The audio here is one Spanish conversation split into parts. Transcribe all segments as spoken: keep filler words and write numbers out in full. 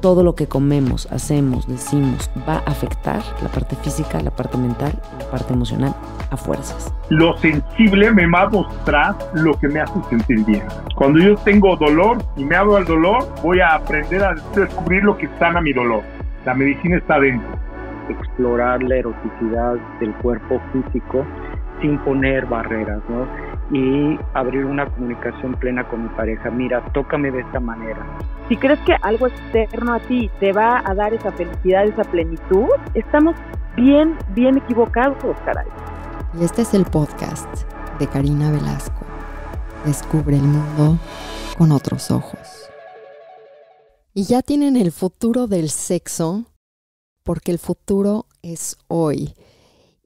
todo lo que comemos, hacemos, decimos, va a afectar la parte física, la parte mental, la parte emocional a fuerzas. Lo sensible me va a mostrar lo que me hace sentir bien. Cuando yo tengo dolor y me abro al dolor, voy a aprender a descubrir lo que sana mi dolor. La medicina está dentro. Explorar la eroticidad del cuerpo físico sin poner barreras, ¿no? Y abrir una comunicación plena con mi pareja. Mira, tócame de esta manera. Si crees que algo externo a ti te va a dar esa felicidad, esa plenitud, estamos bien, bien equivocados, caray. Y este es el podcast de Karina Velasco. Descubre el mundo con otros ojos. Y ya tienen el futuro del sexo, porque el futuro es hoy.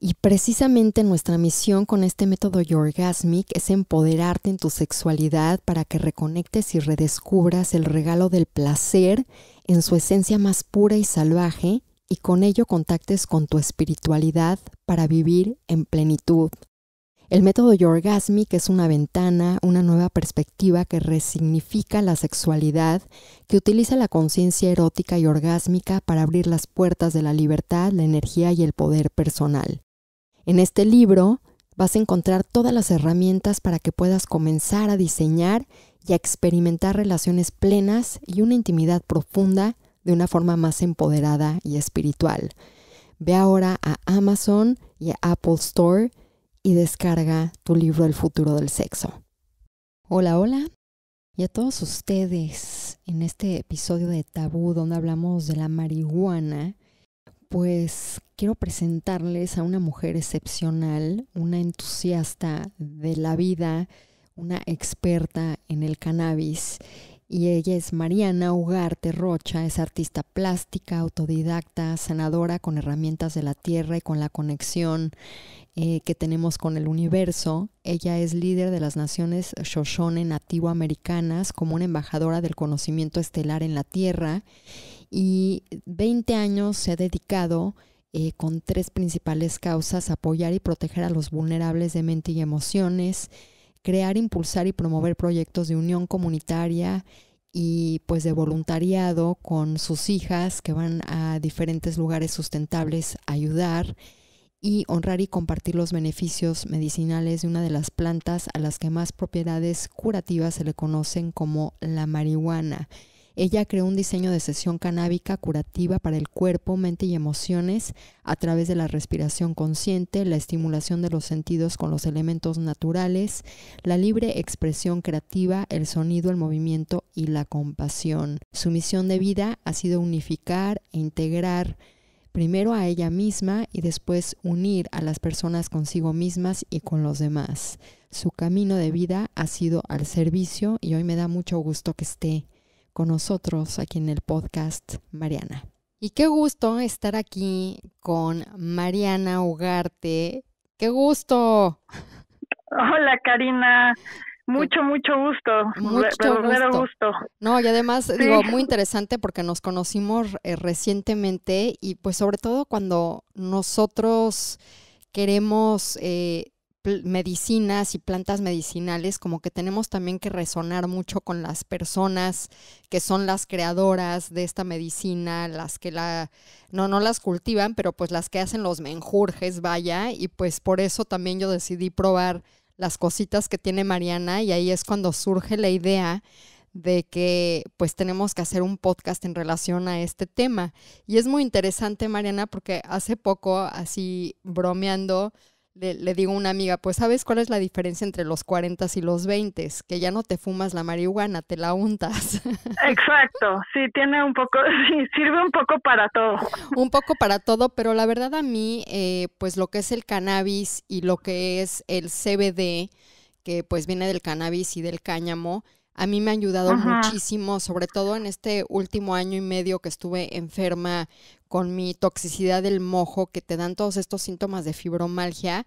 Y precisamente nuestra misión con este método yorgasmic es empoderarte en tu sexualidad para que reconectes y redescubras el regalo del placer en su esencia más pura y salvaje, y con ello contactes con tu espiritualidad para vivir en plenitud. El método yorgasmic es una ventana, una nueva perspectiva que resignifica la sexualidad, que utiliza la conciencia erótica y orgásmica para abrir las puertas de la libertad, la energía y el poder personal. En este libro vas a encontrar todas las herramientas para que puedas comenzar a diseñar y a experimentar relaciones plenas y una intimidad profunda de una forma más empoderada y espiritual. Ve ahora a Amazon y a Apple Store y descarga tu libro El futuro del sexo. Hola, hola. Y a todos ustedes en este episodio de Tabú, donde hablamos de la marihuana, pues quiero presentarles a una mujer excepcional, una entusiasta de la vida, una experta en el cannabis. Y ella es Mariana Ugalde Rocha, es artista plástica, autodidacta, sanadora con herramientas de la tierra y con la conexión eh, que tenemos con el universo. Ella es líder de las naciones Shoshone nativoamericanas, como una embajadora del conocimiento estelar en la tierra, y veinte años se ha dedicado Eh, con tres principales causas: apoyar y proteger a los vulnerables de mente y emociones, crear, impulsar y promover proyectos de unión comunitaria y pues de voluntariado con sus hijas que van a diferentes lugares sustentables a ayudar, y honrar y compartir los beneficios medicinales de una de las plantas a las que más propiedades curativas se le conocen, como la marihuana. Ella creó un diseño de sesión canábica curativa para el cuerpo, mente y emociones a través de la respiración consciente, la estimulación de los sentidos con los elementos naturales, la libre expresión creativa, el sonido, el movimiento y la compasión. Su misión de vida ha sido unificar e integrar primero a ella misma y después unir a las personas consigo mismas y con los demás. Su camino de vida ha sido al servicio, y hoy me da mucho gusto que esté con nosotros aquí en el podcast, Mariana. Y qué gusto estar aquí con Mariana Ugalde. ¡Qué gusto! Hola, Karina. Mucho, ¿Qué? mucho gusto. Mucho Verdadero gusto. gusto. No, y además, sí. digo, muy interesante porque nos conocimos eh, recientemente, y pues sobre todo cuando nosotros queremos Eh, medicinas y plantas medicinales, como que tenemos también que resonar mucho con las personas que son las creadoras de esta medicina, las que la no no las cultivan, pero pues las que hacen los menjurjes, vaya, y pues por eso también yo decidí probar las cositas que tiene Mariana, y ahí es cuando surge la idea de que pues tenemos que hacer un podcast en relación a este tema. Y es muy interesante, Mariana, porque hace poco, así bromeando, Le, le digo a una amiga, pues ¿sabes cuál es la diferencia entre los cuarentas y los veintes? Que ya no te fumas la marihuana, te la untas. Exacto, sí, tiene un poco, sí, sirve un poco para todo. Un poco para todo, pero la verdad a mí, eh, pues lo que es el cannabis y lo que es el C B D, que pues viene del cannabis y del cáñamo, a mí me ha ayudado Ajá. muchísimo, sobre todo en este último año y medio que estuve enferma con mi toxicidad del mojo, que te dan todos estos síntomas de fibromialgia.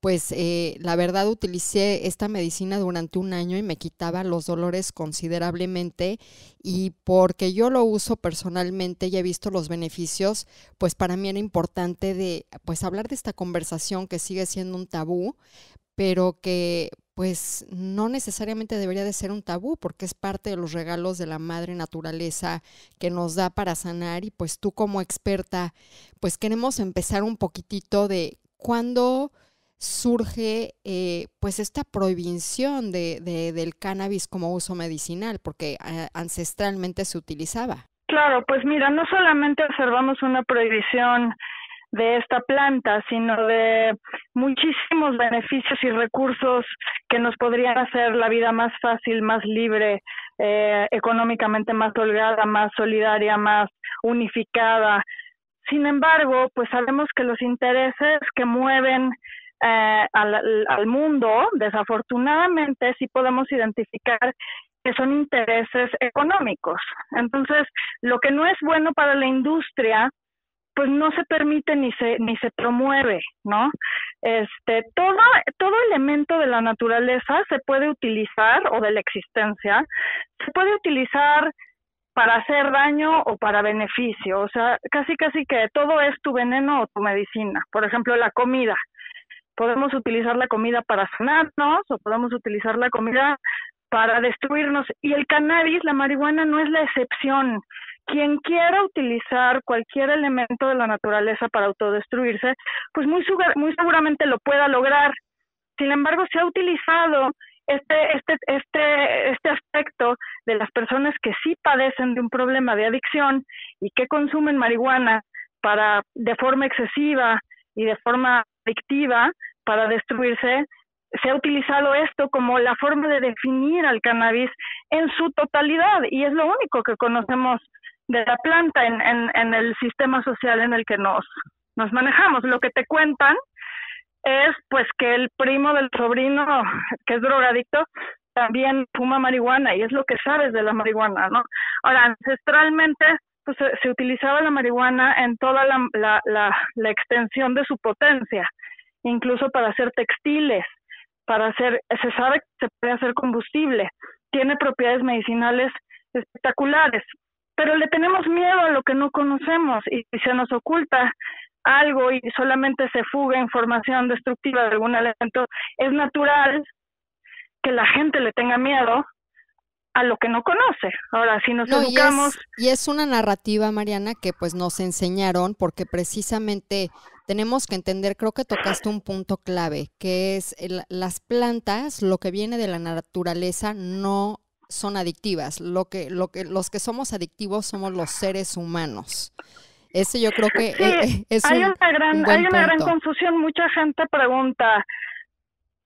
Pues eh, la verdad utilicé esta medicina durante un año y me quitaba los dolores considerablemente, y porque yo lo uso personalmente y he visto los beneficios, pues para mí era importante de pues hablar de esta conversación que sigue siendo un tabú, pero que pues no necesariamente debería de ser un tabú, porque es parte de los regalos de la madre naturaleza que nos da para sanar. Y pues tú como experta, pues queremos empezar un poquitito de cuándo surge eh, pues esta prohibición de, de, del cannabis como uso medicinal, porque ancestralmente se utilizaba. Claro, pues mira, no solamente observamos una prohibición de esta planta, sino de muchísimos beneficios y recursos que nos podrían hacer la vida más fácil, más libre, eh, económicamente más holgada, más solidaria, más unificada. Sin embargo, pues sabemos que los intereses que mueven eh, al, al mundo, desafortunadamente, sí podemos identificar que son intereses económicos. Entonces, lo que no es bueno para la industria, pues no se permite ni se ni se promueve, ¿no? Este todo todo elemento de la naturaleza se puede utilizar, o de la existencia, se puede utilizar para hacer daño o para beneficio. O sea, casi casi que todo es tu veneno o tu medicina. Por ejemplo, la comida. Podemos utilizar la comida para sanarnos, o podemos utilizar la comida para destruirnos. Y el cannabis, la marihuana, no es la excepción. Quien quiera utilizar cualquier elemento de la naturaleza para autodestruirse, pues muy, muy seguramente lo pueda lograr. Sin embargo, se ha utilizado este, este, este, este aspecto de las personas que sí padecen de un problema de adicción y que consumen marihuana para, de forma excesiva y de forma adictiva, para destruirse. Se ha utilizado esto como la forma de definir al cannabis en su totalidad, y es lo único que conocemos de la planta en, en, en el sistema social en el que nos, nos manejamos. Lo que te cuentan es pues que el primo del sobrino, que es drogadicto, también fuma marihuana, y es lo que sabes de la marihuana, ¿no? Ahora, ancestralmente pues se, se utilizaba la marihuana en toda la, la, la, la extensión de su potencia, incluso para hacer textiles, para hacer, se sabe que se puede hacer combustible, tiene propiedades medicinales espectaculares, pero le tenemos miedo a lo que no conocemos, y si se nos oculta algo y solamente se fuga información destructiva de algún elemento, es natural que la gente le tenga miedo a lo que no conoce. Ahora, si nos no, educamos... Y es, y es una narrativa, Mariana, que pues nos enseñaron, porque precisamente tenemos que entender, creo que tocaste un punto clave, que es el, las plantas, lo que viene de la naturaleza no son adictivas. Lo que, lo que, los que somos adictivos somos los seres humanos. Ese yo creo que sí, es, es hay un, una gran, un buen Hay una punto. gran confusión. Mucha gente pregunta,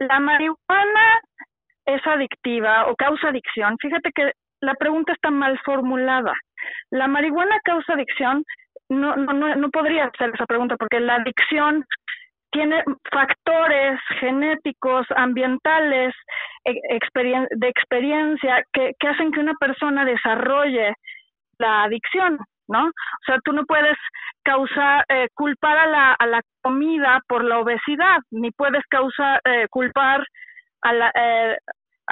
¿la marihuana es adictiva o causa adicción? Fíjate que la pregunta está mal formulada. ¿La marihuana causa adicción? No, no, no, no podría hacer esa pregunta, porque la adicción tiene factores genéticos, ambientales, experien de experiencia, que, que hacen que una persona desarrolle la adicción, ¿no? O sea, tú no puedes causar eh, culpar a la, a la comida por la obesidad, ni puedes causar eh, culpar a la... Eh,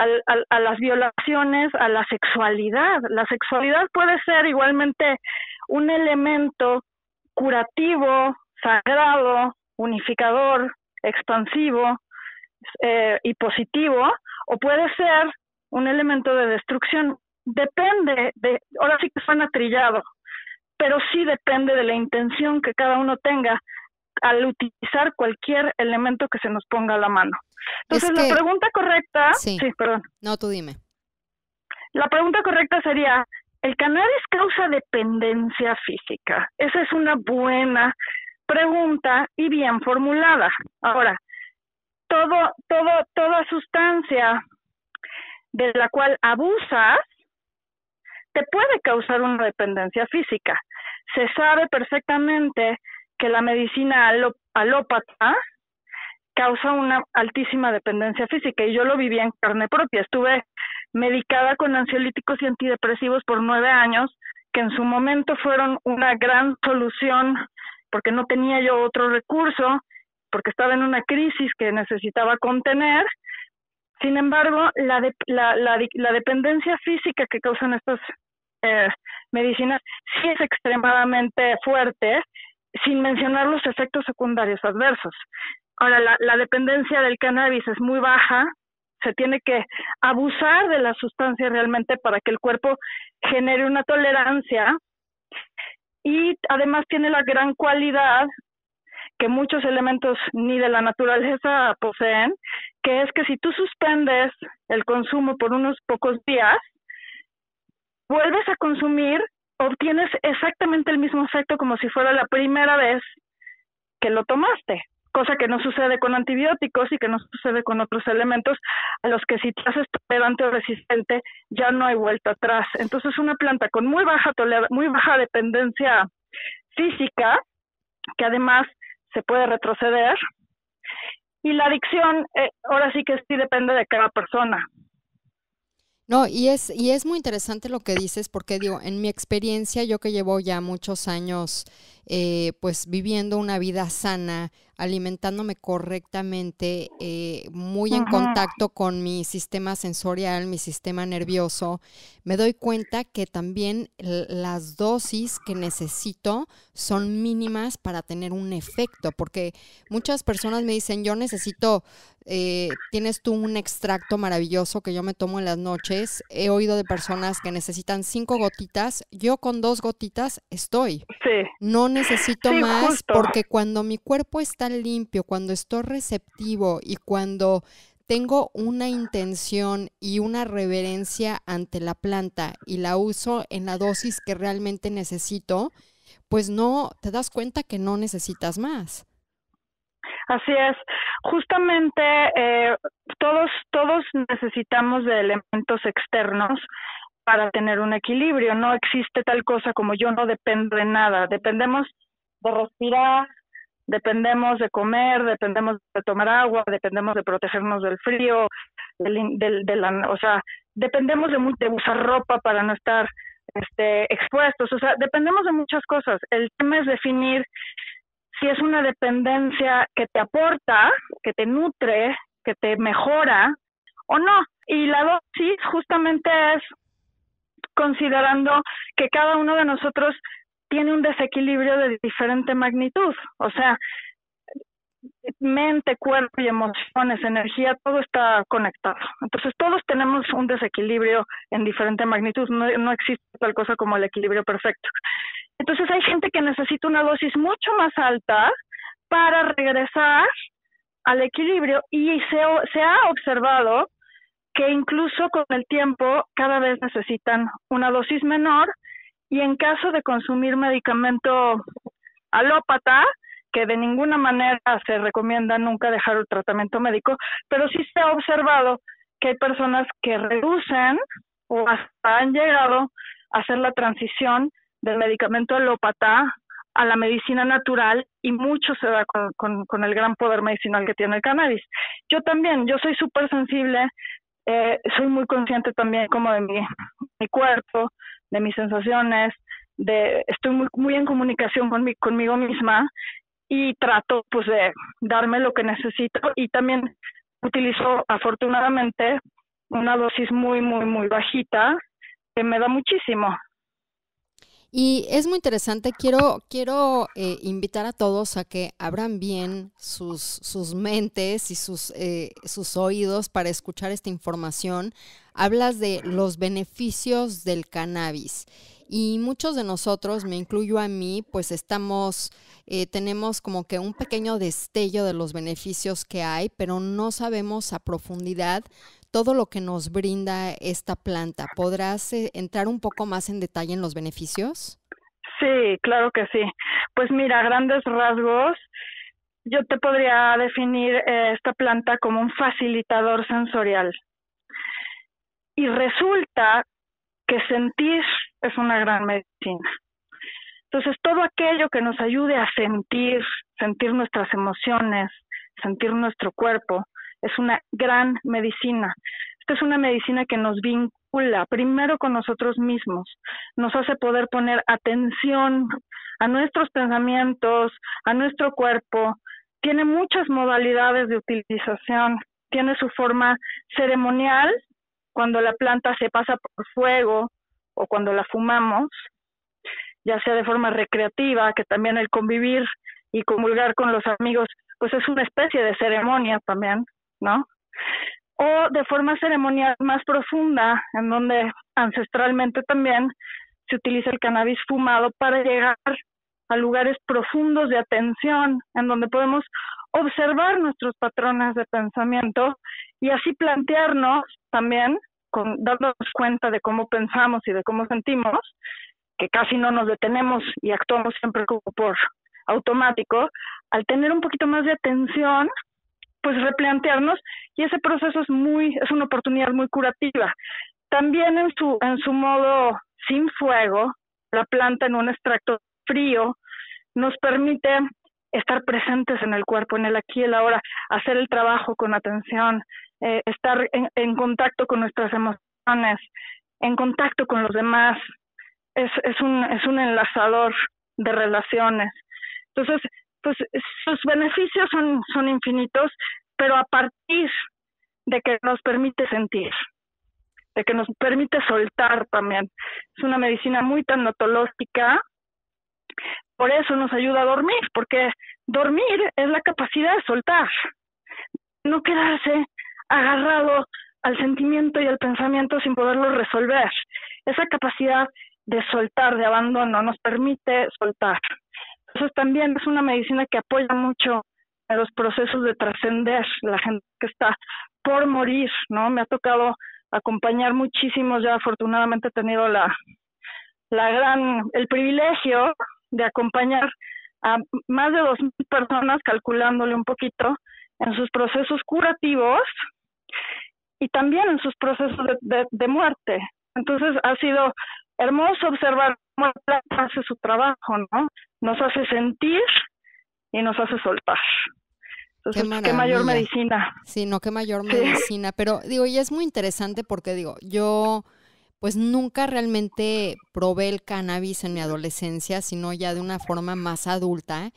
A, a, a las violaciones, a la sexualidad. La sexualidad puede ser igualmente un elemento curativo, sagrado, unificador, expansivo eh, y positivo, o puede ser un elemento de destrucción. Depende, de, ahora sí que suena trillado, pero sí depende de la intención que cada uno tenga al utilizar cualquier elemento que se nos ponga a la mano. Entonces, es que... la pregunta correcta... Sí. sí, perdón. No, tú dime. La pregunta correcta sería, ¿el cannabis causa dependencia física? Esa es una buena pregunta y bien formulada. Ahora, todo, todo, toda sustancia de la cual abusas te puede causar una dependencia física. Se sabe perfectamente que la medicina aló, alópata causa una altísima dependencia física, y yo lo viví en carne propia. Estuve medicada con ansiolíticos y antidepresivos por nueve años, que en su momento fueron una gran solución, porque no tenía yo otro recurso, porque estaba en una crisis que necesitaba contener. Sin embargo, la, de, la, la, la dependencia física que causan estas eh, medicinas sí es extremadamente fuerte, sin mencionar los efectos secundarios adversos. Ahora, la, la dependencia del cannabis es muy baja, se tiene que abusar de la sustancia realmente para que el cuerpo genere una tolerancia, y además tiene la gran cualidad que muchos elementos ni de la naturaleza poseen, que es que si tú suspendes el consumo por unos pocos días, vuelves a consumir, obtienes exactamente el mismo efecto como si fuera la primera vez que lo tomaste, cosa que no sucede con antibióticos y que no sucede con otros elementos a los que si te haces tolerante o resistente ya no hay vuelta atrás. Entonces una planta con muy baja toler muy baja dependencia física, que además se puede retroceder, y la adicción eh, ahora sí que sí depende de cada persona. No, y es, y es muy interesante lo que dices, porque digo, en mi experiencia, yo que llevo ya muchos años eh, pues viviendo una vida sana, alimentándome correctamente, eh, muy en contacto con mi sistema sensorial, mi sistema nervioso, me doy cuenta que también las dosis que necesito son mínimas para tener un efecto, porque muchas personas me dicen, yo necesito... Eh, tienes tú un extracto maravilloso que yo me tomo en las noches. He oído de personas que necesitan cinco gotitas. Yo con dos gotitas estoy. Sí. No necesito sí, más justo. Porque cuando mi cuerpo está limpio, cuando estoy receptivo y cuando tengo una intención y una reverencia ante la planta y la uso en la dosis que realmente necesito, pues no te das cuenta que no necesitas más. Así es, justamente eh, todos todos necesitamos de elementos externos para tener un equilibrio. No existe tal cosa como yo no dependo de nada. Dependemos de respirar, dependemos de comer, dependemos de tomar agua, dependemos de protegernos del frío, del, del, de la, o sea, dependemos de, de usar ropa para no estar este, expuestos. O sea, dependemos de muchas cosas. El tema es definir si es una dependencia que te aporta, que te nutre, que te mejora o no. Y la dosis justamente es considerando que cada uno de nosotros tiene un desequilibrio de diferente magnitud. O sea, mente, cuerpo y emociones, energía, todo está conectado. Entonces todos tenemos un desequilibrio en diferente magnitud. No, no existe tal cosa como el equilibrio perfecto. Entonces hay gente que necesita una dosis mucho más alta para regresar al equilibrio, y se, se ha observado que incluso con el tiempo cada vez necesitan una dosis menor, y en caso de consumir medicamento alópata, que de ninguna manera se recomienda nunca dejar el tratamiento médico, pero sí se ha observado que hay personas que reducen o hasta han llegado a hacer la transición del medicamento alópata a la medicina natural, y mucho se da con, con, con el gran poder medicinal que tiene el cannabis. Yo también, yo soy súper sensible, eh, soy muy consciente también como de mi, mi cuerpo, de mis sensaciones, de estoy muy, muy en comunicación con mi, conmigo misma, y trato pues de darme lo que necesito, y también utilizo afortunadamente una dosis muy, muy, muy bajita que me da muchísimo. Y es muy interesante, quiero, quiero eh, invitar a todos a que abran bien sus, sus mentes y sus, eh, sus oídos para escuchar esta información. Hablas de los beneficios del cannabis. Y muchos de nosotros, me incluyo a mí, pues estamos, eh, tenemos como que un pequeño destello de los beneficios que hay, pero no sabemos a profundidad todo lo que nos brinda esta planta. ¿Podrás eh, entrar un poco más en detalle en los beneficios? Sí, claro que sí. Pues mira, a grandes rasgos, yo te podría definir eh, esta planta como un facilitador sensorial. Y resulta que sentir es una gran medicina. Entonces, todo aquello que nos ayude a sentir, sentir nuestras emociones, sentir nuestro cuerpo, es una gran medicina. Esta es una medicina que nos vincula primero con nosotros mismos, nos hace poder poner atención a nuestros pensamientos, a nuestro cuerpo. Tiene muchas modalidades de utilización, tiene su forma ceremonial, cuando la planta se pasa por fuego, o cuando la fumamos, ya sea de forma recreativa, que también el convivir y comulgar con los amigos, pues es una especie de ceremonia también, ¿no? o de forma ceremonial más profunda, en donde ancestralmente también se utiliza el cannabis fumado para llegar a lugares profundos de atención, en donde podemos observar nuestros patrones de pensamiento y así plantearnos también, con, dándonos cuenta de cómo pensamos y de cómo sentimos, que casi no nos detenemos y actuamos siempre como por automático. Al tener un poquito más de atención, pues replantearnos, y ese proceso es muy es una oportunidad muy curativa. También en su en su modo sin fuego, la planta en un extracto frío nos permite estar presentes en el cuerpo, en el aquí y el ahora, hacer el trabajo con atención, eh, estar en, en contacto con nuestras emociones, en contacto con los demás. Es, es un es un enlazador de relaciones. Entonces, pues sus beneficios son, son infinitos, pero a partir de que nos permite sentir, de que nos permite soltar también. Es una medicina muy tanatológica, por eso nos ayuda a dormir, porque dormir es la capacidad de soltar, no quedarse agarrado al sentimiento y al pensamiento sin poderlo resolver. Esa capacidad de soltar, de abandono, nos permite soltar. Entonces también es una medicina que apoya mucho a los procesos de trascender, la gente que está por morir, ¿no? Me ha tocado acompañar muchísimos, ya afortunadamente he tenido la, la gran, el privilegio de acompañar a más de dos mil personas, calculándole un poquito, en sus procesos curativos y también en sus procesos de, de, de muerte. Entonces ha sido hermoso observar cómo la planta hace su trabajo, ¿no? Nos hace sentir y nos hace soltar. Entonces, qué, qué mayor medicina. Sí, no, qué mayor sí. medicina. Pero digo, y es muy interesante porque digo, yo pues nunca realmente probé el cannabis en mi adolescencia, sino ya de una forma más adulta.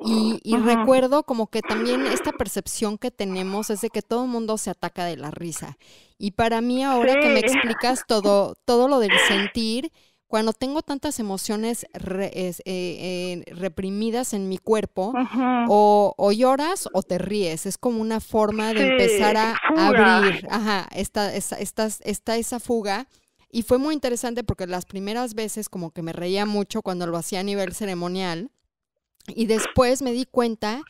Y, y uh-huh. recuerdo como que también esta percepción que tenemos es de que todo el mundo se ataca de la risa. Y para mí ahora sí. que me explicas todo, todo lo del sentir, cuando tengo tantas emociones re, eh, eh, reprimidas en mi cuerpo, uh-huh. o, o lloras o te ríes. Es como una forma de sí. empezar a fuga. abrir ajá, esta, esta, esta, esta, esa fuga. Y fue muy interesante porque las primeras veces como que me reía mucho cuando lo hacía a nivel ceremonial. Y después me di cuenta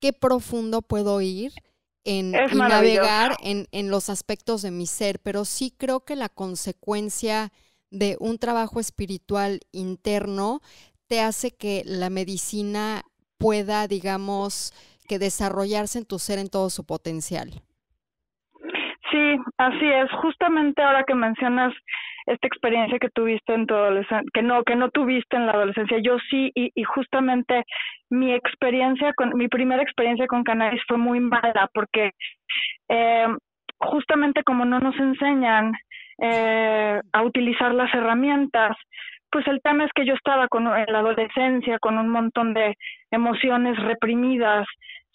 qué profundo puedo ir en, y navegar en, en los aspectos de mi ser, pero sí creo que la consecuencia de un trabajo espiritual interno te hace que la medicina pueda, digamos, que desarrollarse en tu ser en todo su potencial. Sí, así es. Justamente ahora que mencionas esta experiencia que tuviste en tu adolescencia, que no que no tuviste en la adolescencia, yo sí, y, y justamente mi experiencia con mi primera experiencia con cannabis fue muy mala, porque eh, justamente como no nos enseñan eh, a utilizar las herramientas, pues el tema es que yo estaba con, en la adolescencia con un montón de emociones reprimidas,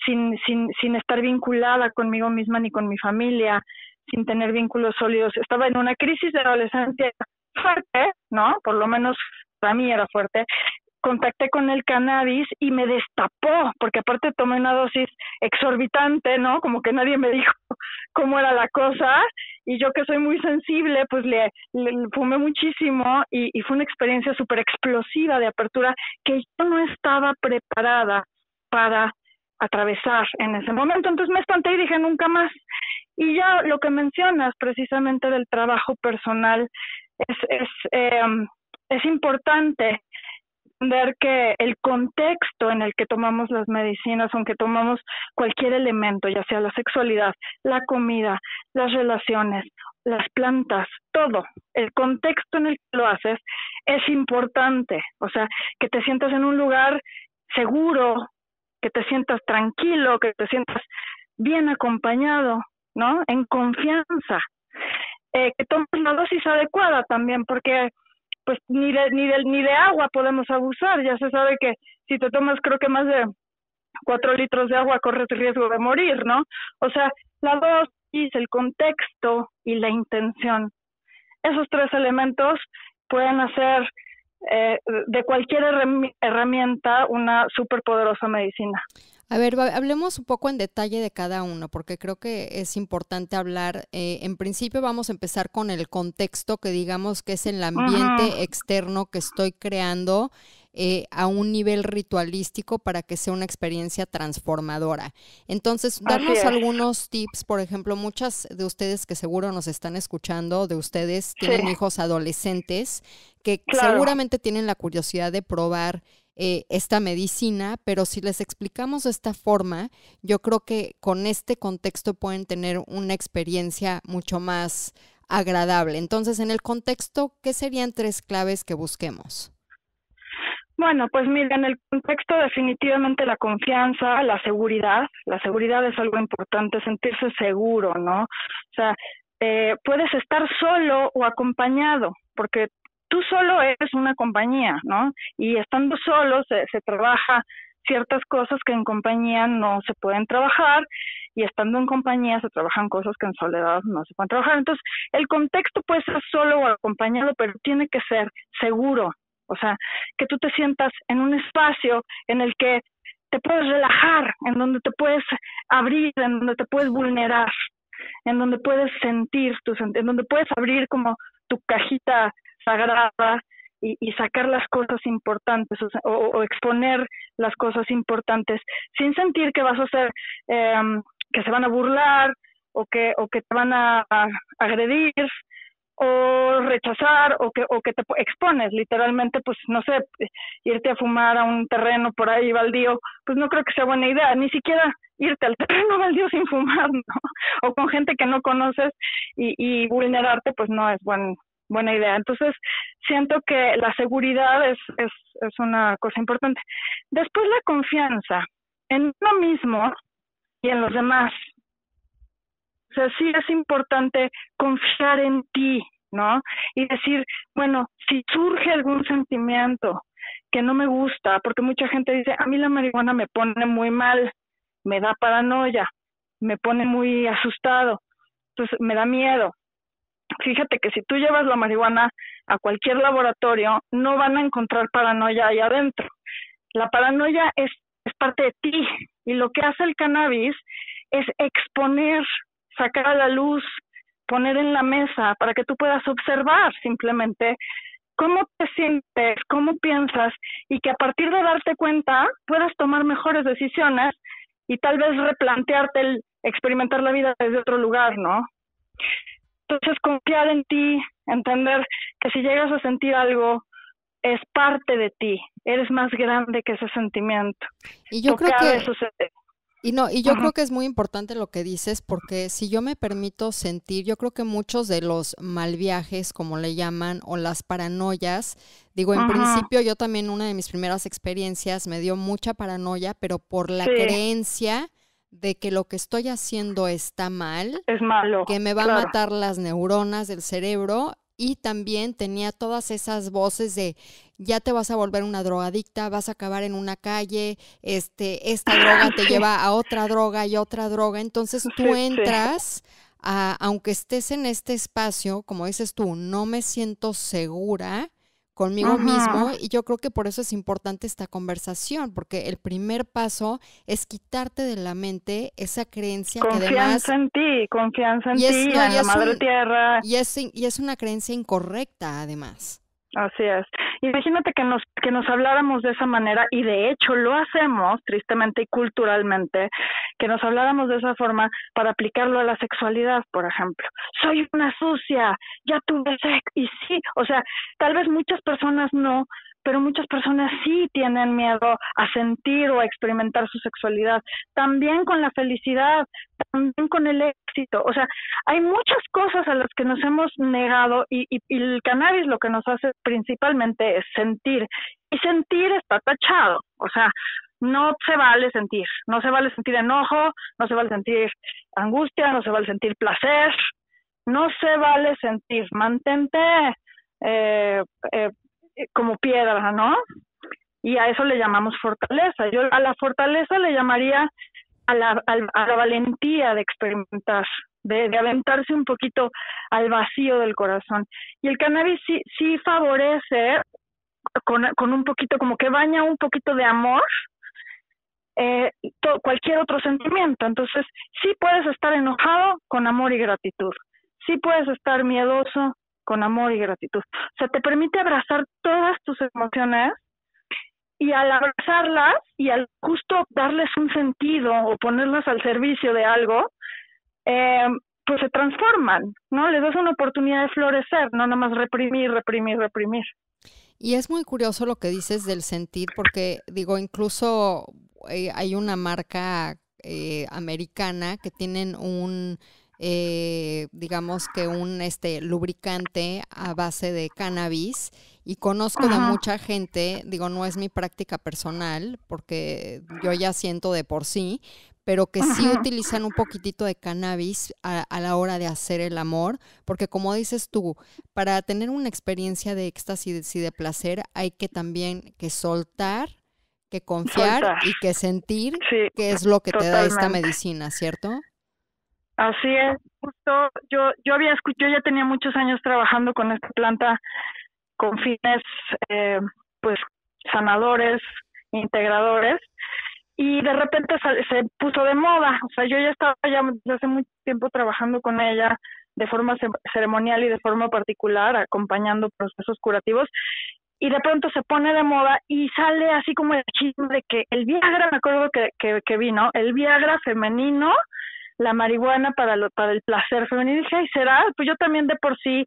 sin sin sin estar vinculada conmigo misma ni con mi familia, sin tener vínculos sólidos. Estaba en una crisis de adolescencia fuerte, ¿no? Por lo menos para mí era fuerte. Contacté con el cannabis y me destapó, porque aparte tomé una dosis exorbitante, ¿no? Como que nadie me dijo cómo era la cosa, y yo que soy muy sensible, pues le, le, le fumé muchísimo, y, y fue una experiencia súper explosiva de apertura que yo no estaba preparada para atravesar en ese momento. Entonces me espanté y dije nunca más. Y ya lo que mencionas precisamente del trabajo personal es, es, eh, es importante ver que el contexto en el que tomamos las medicinas, aunque tomamos cualquier elemento, ya sea la sexualidad, la comida, las relaciones, las plantas, todo, el contexto en el que lo haces es importante. O sea, que te sientas en un lugar seguro, que te sientas tranquilo, que te sientas bien acompañado, ¿no? En confianza, eh, que tomes la dosis adecuada también, porque pues ni de, ni de, ni de agua podemos abusar. Ya se sabe que si te tomas creo que más de cuatro litros de agua corres el riesgo de morir, ¿no? O sea, la dosis, el contexto y la intención. Esos tres elementos pueden hacer eh, de cualquier herramienta una superpoderosa medicina. A ver, hablemos un poco en detalle de cada uno, porque creo que es importante hablar. Eh, en principio vamos a empezar con el contexto, que digamos que es el ambiente Ajá. externo que estoy creando eh, a un nivel ritualístico para que sea una experiencia transformadora. Entonces, darnos algunos tips. Por ejemplo, muchas de ustedes que seguro nos están escuchando, de ustedes tienen sí. hijos adolescentes que claro. seguramente tienen la curiosidad de probar Eh, esta medicina, pero si les explicamos de esta forma, yo creo que con este contexto pueden tener una experiencia mucho más agradable. Entonces, en el contexto, ¿qué serían tres claves que busquemos? Bueno, pues mira, en el contexto definitivamente la confianza, la seguridad. La seguridad es algo importante, sentirse seguro, ¿no? O sea, eh, puedes estar solo o acompañado, porque tú solo eres una compañía, ¿no? Y estando solo se, se trabaja ciertas cosas que en compañía no se pueden trabajar, y estando en compañía se trabajan cosas que en soledad no se pueden trabajar. Entonces, el contexto puede ser solo o acompañado, pero tiene que ser seguro. O sea, que tú te sientas en un espacio en el que te puedes relajar, en donde te puedes abrir, en donde te puedes vulnerar, en donde puedes sentir, tus, en donde puedes abrir como tu cajita sagrada y, y sacar las cosas importantes, o, sea, o, o exponer las cosas importantes sin sentir que vas a hacer, eh, que se van a burlar o que o que te van a, a agredir o rechazar o que o que te expones literalmente. Pues no sé, irte a fumar a un terreno por ahí baldío, pues no creo que sea buena idea, ni siquiera irte al terreno baldío sin fumar, ¿no? O con gente que no conoces y, y vulnerarte, pues no es buen buena idea. Entonces, siento que la seguridad es, es, es una cosa importante. Después, la confianza en uno mismo y en los demás. O sea, sí es importante confiar en ti, ¿no? Y decir, bueno, si surge algún sentimiento que no me gusta, porque mucha gente dice, a mí la marihuana me pone muy mal, me da paranoia, me pone muy asustado, entonces me da miedo. Fíjate que si tú llevas la marihuana a cualquier laboratorio, no van a encontrar paranoia ahí adentro. La paranoia es, es parte de ti, y lo que hace el cannabis es exponer, sacar a la luz, poner en la mesa para que tú puedas observar simplemente cómo te sientes, cómo piensas, y que a partir de darte cuenta puedas tomar mejores decisiones y tal vez replantearte el experimentar la vida desde otro lugar, ¿no? Entonces, confiar en ti, entender que si llegas a sentir algo, es parte de ti, eres más grande que ese sentimiento. Y yo creo que eso se... Y no, y yo Ajá. creo que es muy importante lo que dices, porque si yo me permito sentir, yo creo que muchos de los mal viajes, como le llaman, o las paranoias, digo, en Ajá. principio yo también, una de mis primeras experiencias me dio mucha paranoia, pero por la sí. creencia de que lo que estoy haciendo está mal, es malo, que me va claro. a matar las neuronas del cerebro, y también tenía todas esas voces de ya te vas a volver una drogadicta, vas a acabar en una calle, este esta droga te lleva a otra droga y otra droga. Entonces tú entras, a, aunque estés en este espacio, como dices tú, no me siento segura conmigo Ajá. mismo, y yo creo que por eso es importante esta conversación, porque el primer paso es quitarte de la mente esa creencia que además... Confianza en ti, confianza en ti, no, en la madre un, tierra. Y es, y es una creencia incorrecta además. Así es. Imagínate que nos, que nos habláramos de esa manera, y de hecho lo hacemos, tristemente y culturalmente, que nos habláramos de esa forma para aplicarlo a la sexualidad, por ejemplo. Soy una sucia, ya tuve sexo, y sí, o sea, tal vez muchas personas no, pero muchas personas sí tienen miedo a sentir o a experimentar su sexualidad, también con la felicidad, también con el éxito. O sea, hay muchas cosas a las que nos hemos negado, y, y, y el cannabis lo que nos hace principalmente es sentir, y sentir está tachado. O sea, no se vale sentir, no se vale sentir enojo, no se vale sentir angustia, no se vale sentir placer, no se vale sentir, mantente eh, eh, como piedra, ¿no? Y a eso le llamamos fortaleza. Yo a la fortaleza le llamaría a la, a la valentía de experimentar, de, de aventarse un poquito al vacío del corazón. Y el cannabis sí, sí favorece con, con un poquito, como que baña un poquito de amor eh, todo, cualquier otro sentimiento. Entonces, sí puedes estar enojado con amor y gratitud. Sí puedes estar miedoso con amor y gratitud. O sea, te permite abrazar todas tus emociones, y al abrazarlas y al justo darles un sentido o ponerlas al servicio de algo, eh, pues se transforman, ¿no? Les das una oportunidad de florecer, no nada más reprimir, reprimir, reprimir. Y es muy curioso lo que dices del sentir, porque digo, incluso eh, hay una marca eh, americana que tienen un... Eh, digamos que un este lubricante a base de cannabis, y conozco Ajá. de mucha gente, digo, no es mi práctica personal porque yo ya siento de por sí, pero que Ajá. sí utilizan un poquitito de cannabis a, a la hora de hacer el amor, porque como dices tú, para tener una experiencia de éxtasis y de placer hay que también que soltar, que confiar soltar. y que sentir, sí, que es lo que totalmente. te da esta medicina, ¿cierto? Así es, justo yo yo había escuchado, yo ya tenía muchos años trabajando con esta planta con fines eh, pues sanadores, integradores, y de repente se, se puso de moda. O sea, yo ya estaba ya desde hace mucho tiempo trabajando con ella de forma ceremonial y de forma particular, acompañando procesos curativos, y de pronto se pone de moda y sale así como el chisme de que el Viagra, me acuerdo que, que, que vino, el Viagra femenino, la marihuana para lo, para el placer femenino, y dije, ay, ¿será? Pues yo también de por sí,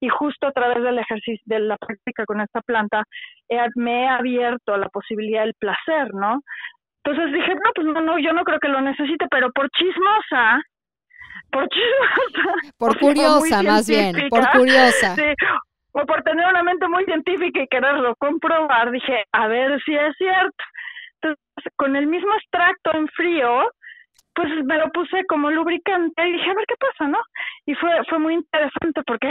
y justo a través del ejercicio, de la práctica con esta planta, he, me he abierto a la posibilidad del placer, ¿no? Entonces dije, no, pues no, no, yo no creo que lo necesite, pero por chismosa, por chismosa. Por curiosa, más bien, por curiosa. Sí, o por tener una mente muy científica y quererlo comprobar, dije, a ver si es cierto. Entonces, con el mismo extracto en frío, pues me lo puse como lubricante y dije, a ver qué pasa, ¿no? Y fue fue muy interesante porque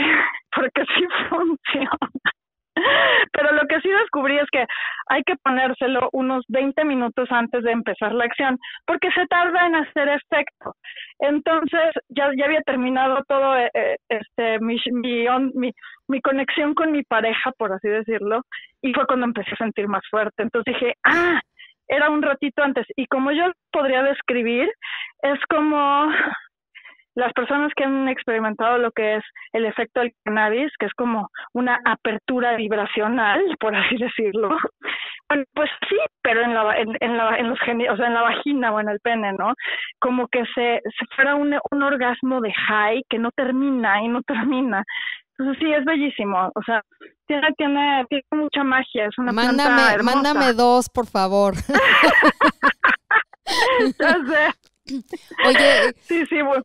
porque sí funciona. Pero lo que sí descubrí es que hay que ponérselo unos veinte minutos antes de empezar la acción, porque se tarda en hacer efecto. Entonces, ya ya había terminado todo eh, este mi mi, on, mi mi conexión con mi pareja, por así decirlo, y fue cuando empecé a sentir más fuerte. Entonces dije, ah, era un ratito antes. Y como yo podría describir, es como las personas que han experimentado lo que es el efecto del cannabis, que es como una apertura vibracional, por así decirlo. Bueno, pues sí, pero en la en, en la en los o sea, en la vagina o en el pene, ¿no? Como que se, se fuera un, un orgasmo de high que no termina y no termina. Entonces sí, es bellísimo, o sea, tiene, tiene, tiene mucha magia, es una mándame, planta hermosa. Mándame dos, por favor. Ya sé. Oye, sí, sí, bueno.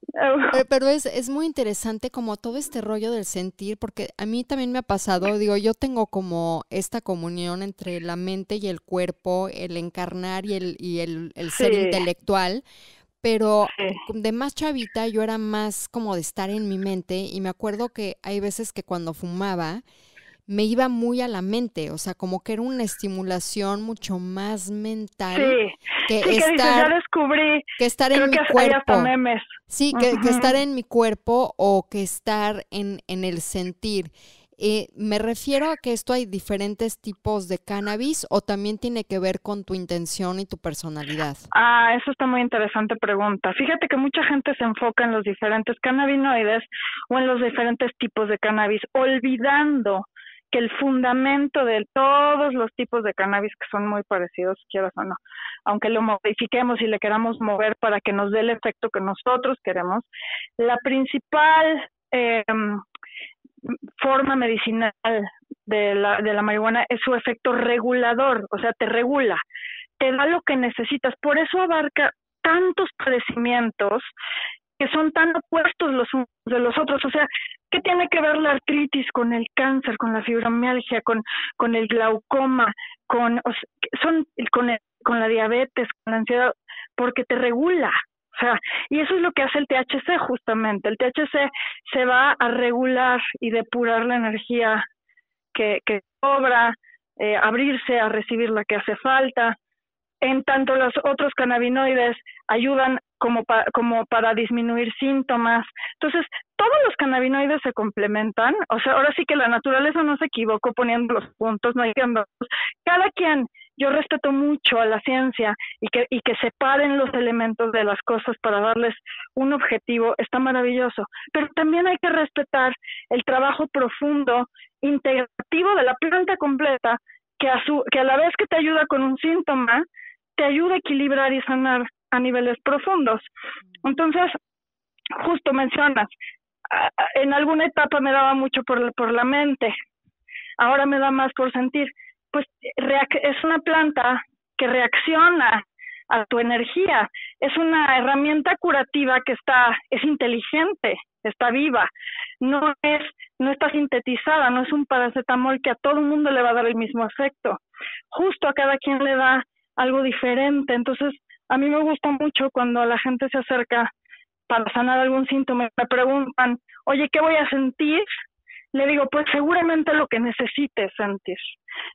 Pero es, es muy interesante como todo este rollo del sentir, porque a mí también me ha pasado, digo, yo tengo como esta comunión entre la mente y el cuerpo, el encarnar y el, y el, el ser sí. intelectual. Pero de más chavita yo era más como de estar en mi mente, y me acuerdo que hay veces que cuando fumaba me iba muy a la mente, o sea, como que era una estimulación mucho más mental sí. que, sí, estar, que, dices, ya descubrí, que estar en mi que cuerpo. Memes. Sí, que, uh-huh. que estar en mi cuerpo o que estar en, en el sentir. Eh, me refiero a que esto hay diferentes tipos de cannabis, o también tiene que ver con tu intención y tu personalidad. Ah, eso está muy interesante pregunta. Fíjate que mucha gente se enfoca en los diferentes cannabinoides o en los diferentes tipos de cannabis, olvidando que el fundamento de todos los tipos de cannabis, que son muy parecidos, quieras o no, aunque lo modifiquemos y le queramos mover para que nos dé el efecto que nosotros queremos, la principal eh, forma medicinal de la, de la marihuana es su efecto regulador, o sea, te regula, te da lo que necesitas, por eso abarca tantos padecimientos que son tan opuestos los unos de los otros. O sea, ¿qué tiene que ver la artritis con el cáncer, con la fibromialgia, con, con el glaucoma, con, o sea, son, con, el, con la diabetes, con la ansiedad? Porque te regula. O sea, y eso es lo que hace el T H C justamente. El T H C se va a regular y depurar la energía que, que sobra, eh, abrirse a recibir la que hace falta. En tanto, los otros cannabinoides ayudan como, pa, como para disminuir síntomas. Entonces, todos los cannabinoides se complementan. O sea, ahora sí que la naturaleza no se equivocó poniendo los puntos, no hay que andar. Cada quien yo respeto mucho a la ciencia y que, y que separen los elementos de las cosas para darles un objetivo, está maravilloso. Pero también hay que respetar el trabajo profundo, integrativo de la planta completa, que a, su, que a la vez que te ayuda con un síntoma, te ayuda a equilibrar y sanar a niveles profundos. Entonces, justo mencionas, en alguna etapa me daba mucho por, por la mente, ahora me da más por sentir. Pues es una planta que reacciona a tu energía, es una herramienta curativa que está, es inteligente, está viva, no es, no está sintetizada, no es un paracetamol que a todo el mundo le va a dar el mismo efecto, justo a cada quien le da algo diferente. Entonces a mí me gusta mucho cuando la gente se acerca para sanar algún síntoma y me preguntan, oye, ¿qué voy a sentir? Le digo, pues seguramente lo que necesites sentir.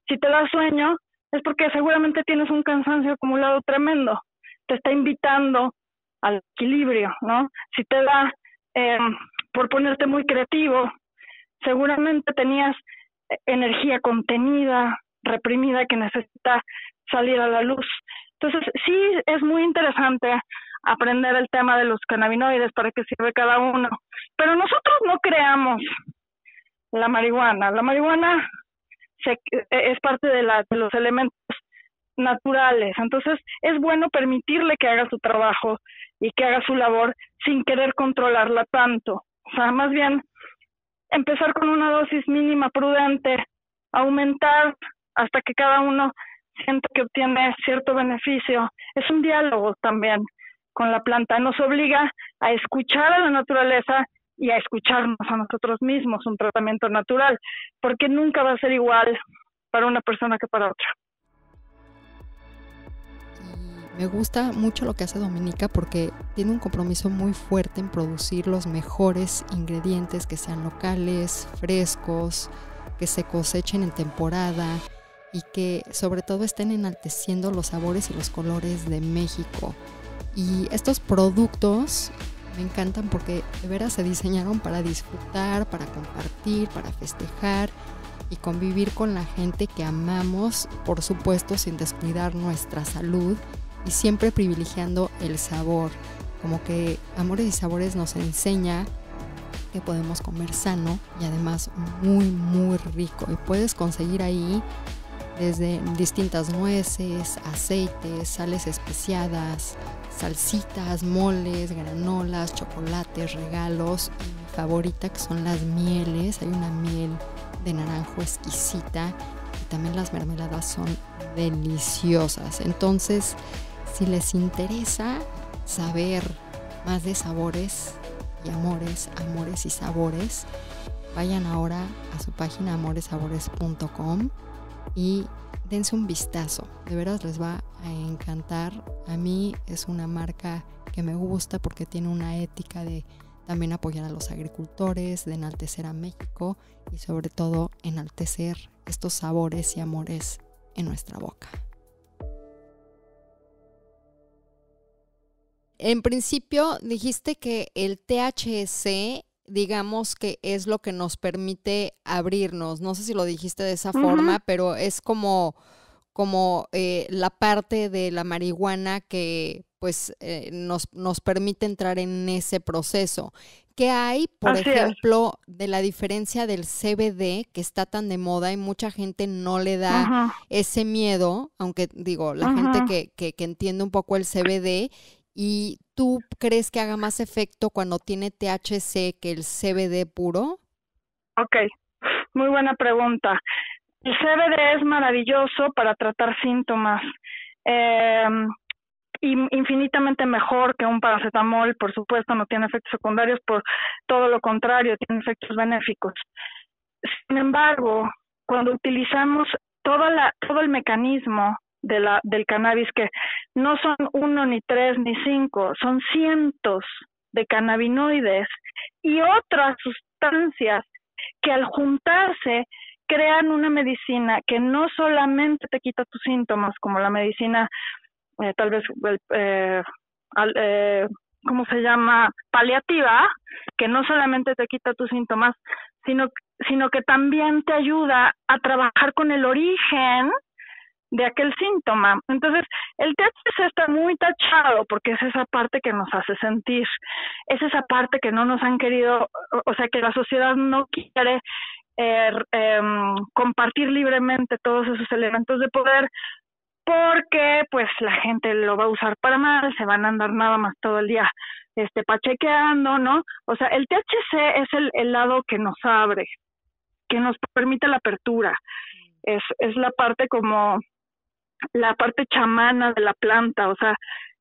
Si te da sueño, es porque seguramente tienes un cansancio acumulado tremendo. Te está invitando al equilibrio, ¿no? Si te da, eh, por ponerte muy creativo, seguramente tenías energía contenida, reprimida, que necesita salir a la luz. Entonces, sí es muy interesante aprender el tema de los cannabinoides, para qué sirve cada uno. Pero nosotros no creamos la marihuana. La marihuana se, es parte de, la, de los elementos naturales. Entonces, es bueno permitirle que haga su trabajo y que haga su labor sin querer controlarla tanto. O sea, más bien, empezar con una dosis mínima prudente, aumentar hasta que cada uno sienta que obtiene cierto beneficio. Es un diálogo también con la planta. Nos obliga a escuchar a la naturaleza y a escucharnos a nosotros mismos, un tratamiento natural, porque nunca va a ser igual para una persona que para otra. Y me gusta mucho lo que hace Dominica, porque tiene un compromiso muy fuerte en producir los mejores ingredientes, que sean locales, frescos, que se cosechen en temporada y que sobre todo estén enalteciendo los sabores y los colores de México. Y estos productos me encantan porque de veras se diseñaron para disfrutar, para compartir, para festejar y convivir con la gente que amamos, por supuesto sin descuidar nuestra salud y siempre privilegiando el sabor. Como que Amores y Sabores nos enseña que podemos comer sano y además muy muy rico, y puedes conseguir ahí desde distintas nueces, aceites, sales especiadas, salsitas, moles, granolas, chocolates, regalos. Y mi favorita, que son las mieles, hay una miel de naranjo exquisita y también las mermeladas son deliciosas. Entonces, si les interesa saber más de sabores y amores, amores y sabores, vayan ahora a su página amores sabores punto com y dense un vistazo, de veras les va a encantar. A mí es una marca que me gusta porque tiene una ética de también apoyar a los agricultores, de enaltecer a México y sobre todo enaltecer estos sabores y amores en nuestra boca. En principio dijiste que el T H C, digamos que es lo que nos permite abrirnos, no sé si lo dijiste de esa uh-huh. forma, pero es como, como eh, la parte de la marihuana que pues eh, nos, nos permite entrar en ese proceso. ¿Qué hay, por Así ejemplo, es. de la diferencia del C B D, que está tan de moda y mucha gente no le da Ajá. ese miedo, aunque digo, la Ajá. gente que, que, que entiende un poco el C B D, y tú crees que haga más efecto cuando tiene T H C que el C B D puro? Ok, muy buena pregunta. El C B D es maravilloso para tratar síntomas, eh, infinitamente mejor que un paracetamol, por supuesto, no tiene efectos secundarios, por todo lo contrario, tiene efectos benéficos. Sin embargo, cuando utilizamos toda la, todo el mecanismo de la, del cannabis, que no son uno, ni tres, ni cinco, son cientos de cannabinoides y otras sustancias que al juntarse crean una medicina que no solamente te quita tus síntomas, como la medicina, eh, tal vez, eh, al, eh, ¿cómo se llama? paliativa, que no solamente te quita tus síntomas, sino, sino que también te ayuda a trabajar con el origen de aquel síntoma. Entonces, el T H C está muy tachado porque es esa parte que nos hace sentir, es esa parte que no nos han querido, o sea, que la sociedad no quiere eh, eh, compartir libremente todos esos elementos de poder, porque pues la gente lo va a usar para mal, se van a andar nada más todo el día este pachequeando, ¿no? O sea, el T H C es el, el lado que nos abre, que nos permite la apertura, es, es la parte como la parte chamana de la planta, o sea,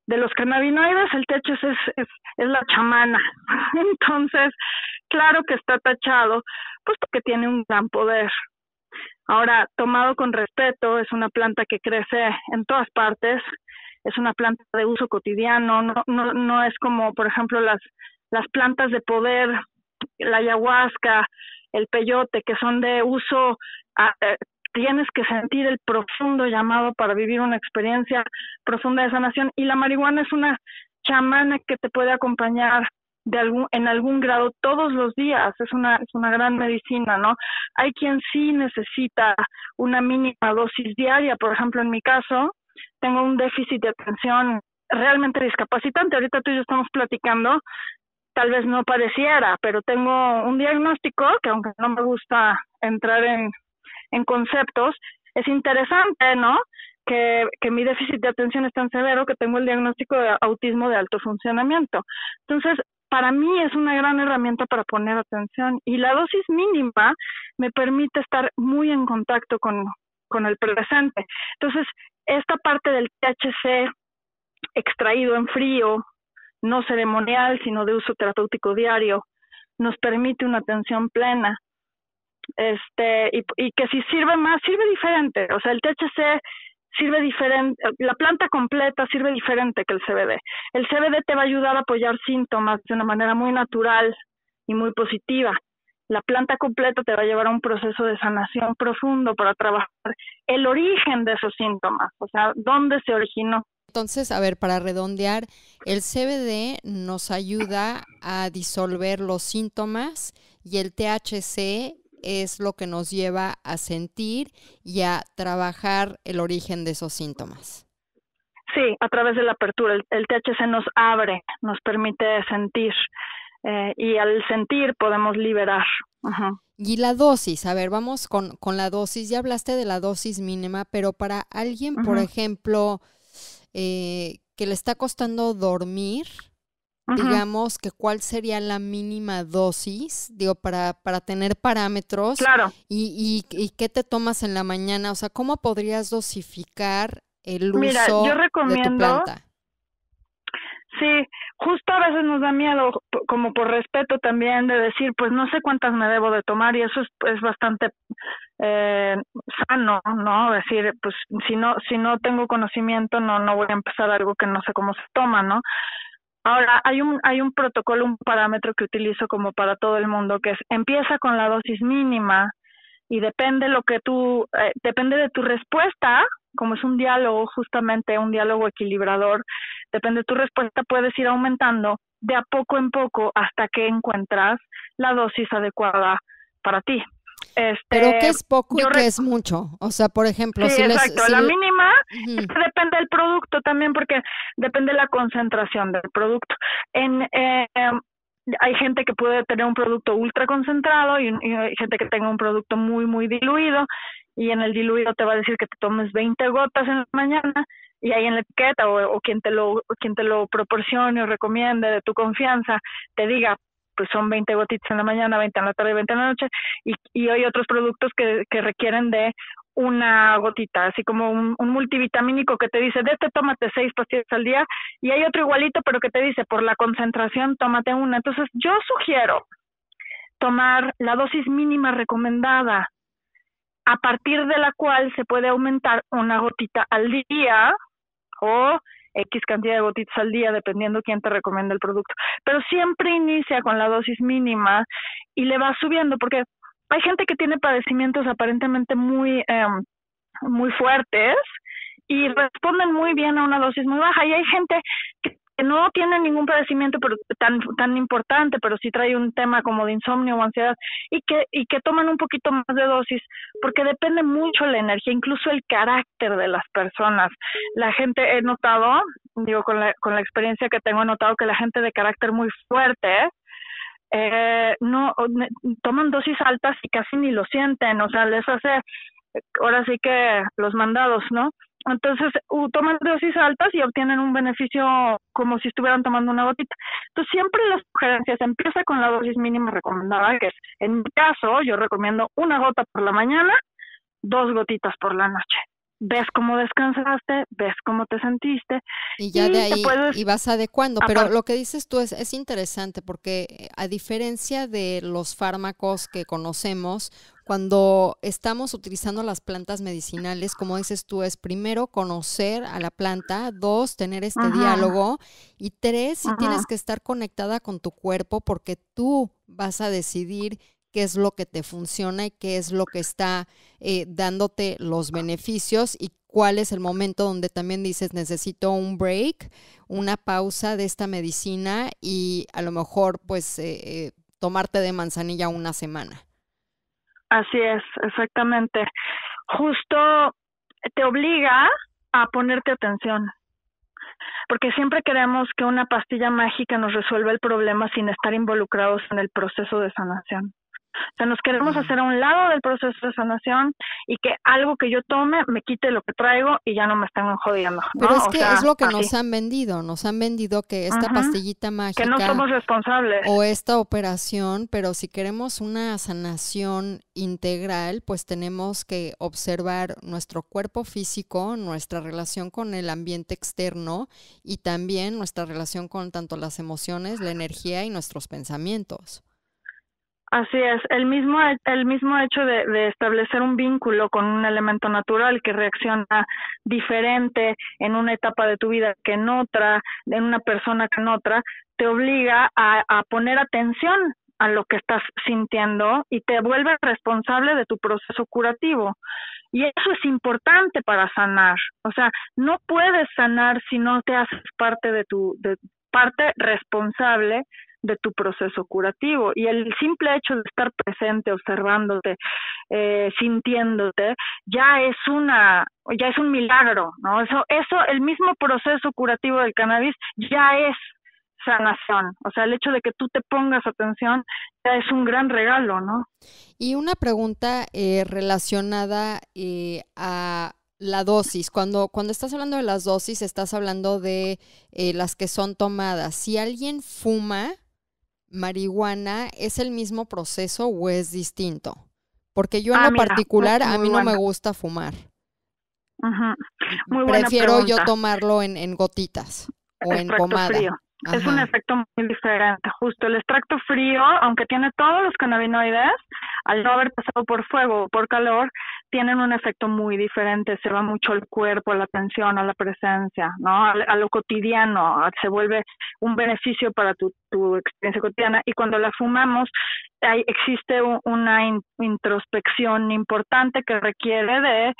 de los cannabinoides el T H C es, es, es la chamana. Entonces, claro que está tachado, pues porque tiene un gran poder. Ahora, tomado con respeto, es una planta que crece en todas partes, es una planta de uso cotidiano, no, no, no es como, por ejemplo, las, las plantas de poder, la ayahuasca, el peyote, que son de uso, eh, tienes que sentir el profundo llamado para vivir una experiencia profunda de sanación, y la marihuana es una chamana que te puede acompañar de algún, en algún grado todos los días, es una es una gran medicina, ¿no? Hay quien sí necesita una mínima dosis diaria, por ejemplo, en mi caso, tengo un déficit de atención realmente discapacitante, ahorita tú y yo estamos platicando, tal vez no pareciera, pero tengo un diagnóstico que aunque no me gusta entrar en, en conceptos, es interesante, ¿no? Que, que mi déficit de atención es tan severo que tengo el diagnóstico de autismo de alto funcionamiento. Entonces, para mí es una gran herramienta para poner atención, y la dosis mínima me permite estar muy en contacto con, con el presente. Entonces, esta parte del T H C extraído en frío, no ceremonial, sino de uso terapéutico diario, nos permite una atención plena. Este y, y que si sirve más, sirve diferente. O sea, el T H C sirve diferente, la planta completa sirve diferente que el C B D. El C B D te va a ayudar a apoyar síntomas de una manera muy natural y muy positiva. La planta completa te va a llevar a un proceso de sanación profundo para trabajar el origen de esos síntomas, o sea, dónde se originó. Entonces, a ver, para redondear, el C B D nos ayuda a disolver los síntomas y el T H C es lo que nos lleva a sentir y a trabajar el origen de esos síntomas. Sí, a través de la apertura. El, el T H C nos abre, nos permite sentir eh, y al sentir podemos liberar. Ajá. Y la dosis, a ver, vamos con, con la dosis. Ya hablaste de la dosis mínima, pero para alguien, ajá, por ejemplo, eh, que le está costando dormir, ajá, digamos que cuál sería la mínima dosis, digo, para, para tener parámetros. Claro. Y, y, y qué te tomas en la mañana, o sea, ¿cómo podrías dosificar el Mira, uso yo recomiendo, de tu planta? Sí, justo a veces nos da miedo, como por respeto también, de decir, pues no sé cuántas me debo de tomar, y eso es, es bastante eh, sano, ¿no? Decir, pues si no, si no tengo conocimiento, no, no voy a empezar algo que no sé cómo se toma, ¿no? Ahora, hay un hay un protocolo, un parámetro que utilizo como para todo el mundo, que es, empieza con la dosis mínima y depende lo que tú, eh, depende de tu respuesta, como es un diálogo, justamente un diálogo equilibrador, depende de tu respuesta, puedes ir aumentando de a poco en poco hasta que encuentras la dosis adecuada para ti. Este, pero que es poco y que es mucho, o sea, por ejemplo, sí, si exacto, les, si la le... mínima uh-huh. es que depende del producto también, porque depende la concentración del producto. En eh, hay gente que puede tener un producto ultra concentrado y, y hay gente que tenga un producto muy muy diluido, y en el diluido te va a decir que te tomes veinte gotas en la mañana, y ahí en la etiqueta o, o quien te lo quien te lo proporcione o recomiende de tu confianza te diga, pues son veinte gotitas en la mañana, veinte en la tarde, veinte en la noche, y, y hay otros productos que, que requieren de una gotita, así como un, un multivitamínico que te dice, de este tómate seis pastillas al día, y hay otro igualito, pero que te dice, por la concentración, tómate una. Entonces, yo sugiero tomar la dosis mínima recomendada, a partir de la cual se puede aumentar una gotita al día, o X cantidad de gotitas al día, dependiendo quién te recomienda el producto. Pero siempre inicia con la dosis mínima y le va subiendo, porque hay gente que tiene padecimientos aparentemente muy, eh, muy fuertes y responden muy bien a una dosis muy baja, y hay gente que que no tiene ningún padecimiento pero tan tan importante, pero sí trae un tema como de insomnio o ansiedad, y que y que toman un poquito más de dosis, porque depende mucho la energía, incluso el carácter de las personas. La gente, he notado, digo, con la, con la experiencia que tengo, he notado que la gente de carácter muy fuerte eh, no toman dosis altas y casi ni lo sienten, o sea, les hace ahora sí que los mandados, ¿no? Entonces, uh, toman dosis altas y obtienen un beneficio como si estuvieran tomando una gotita. Entonces, siempre las sugerencias empieza con la dosis mínima recomendada, que es, en mi caso, yo recomiendo una gota por la mañana, dos gotitas por la noche. Ves cómo descansaste, ves cómo te sentiste. Y ya y de ahí puedes... y vas adecuando. Pero lo que dices tú es, es interesante, porque a diferencia de los fármacos que conocemos, cuando estamos utilizando las plantas medicinales, como dices tú, es primero conocer a la planta, dos, tener este Ajá. diálogo, y tres, si tienes que estar conectada con tu cuerpo, porque tú vas a decidir qué es lo que te funciona y qué es lo que está eh, dándote los beneficios, y cuál es el momento donde también dices necesito un break, una pausa de esta medicina, y a lo mejor pues eh, eh, tomarte de manzanilla una semana. Así es, exactamente. Justo te obliga a ponerte atención, porque siempre queremos que una pastilla mágica nos resuelva el problema sin estar involucrados en el proceso de sanación. O sea, nos queremos hacer a un lado del proceso de sanación y que algo que yo tome me quite lo que traigo y ya no me están jodiendo, ¿no? Pero es que o sea, es lo que así. nos han vendido, nos han vendido que esta uh-huh. pastillita mágica... Que no somos responsables. O esta operación, pero si queremos una sanación integral, pues tenemos que observar nuestro cuerpo físico, nuestra relación con el ambiente externo y también nuestra relación con tanto las emociones, la energía y nuestros pensamientos. Así es, el mismo el mismo hecho de, de establecer un vínculo con un elemento natural que reacciona diferente en una etapa de tu vida que en otra, en una persona que en otra, te obliga a, a poner atención a lo que estás sintiendo y te vuelve responsable de tu proceso curativo. Y eso es importante para sanar. O sea, no puedes sanar si no te haces parte de tu de, parte responsable de tu proceso curativo, y el simple hecho de estar presente, observándote, eh, sintiéndote, ya es una, ya es un milagro, ¿no? Eso, eso, el mismo proceso curativo del cannabis ya es sanación, o sea, el hecho de que tú te pongas atención ya es un gran regalo, ¿no? Y una pregunta eh, relacionada eh, a la dosis. Cuando, cuando estás hablando de las dosis, estás hablando de eh, las que son tomadas. Si alguien fuma marihuana, ¿es el mismo proceso o es distinto? Porque yo en ah, lo mira, particular, a mí buena. no me gusta fumar. Uh-huh. Muy Prefiero buena yo tomarlo en, en gotitas o extracto en pomada. Frío. Es un efecto muy diferente. Justo el extracto frío, aunque tiene todos los cannabinoides, al no haber pasado por fuego o por calor, tienen un efecto muy diferente. Se va mucho al cuerpo, a la atención, a la presencia, ¿no? A, a lo cotidiano. Se vuelve un beneficio para tu, tu experiencia cotidiana. Y cuando la fumamos, hay, existe un, una in, introspección importante que requiere de...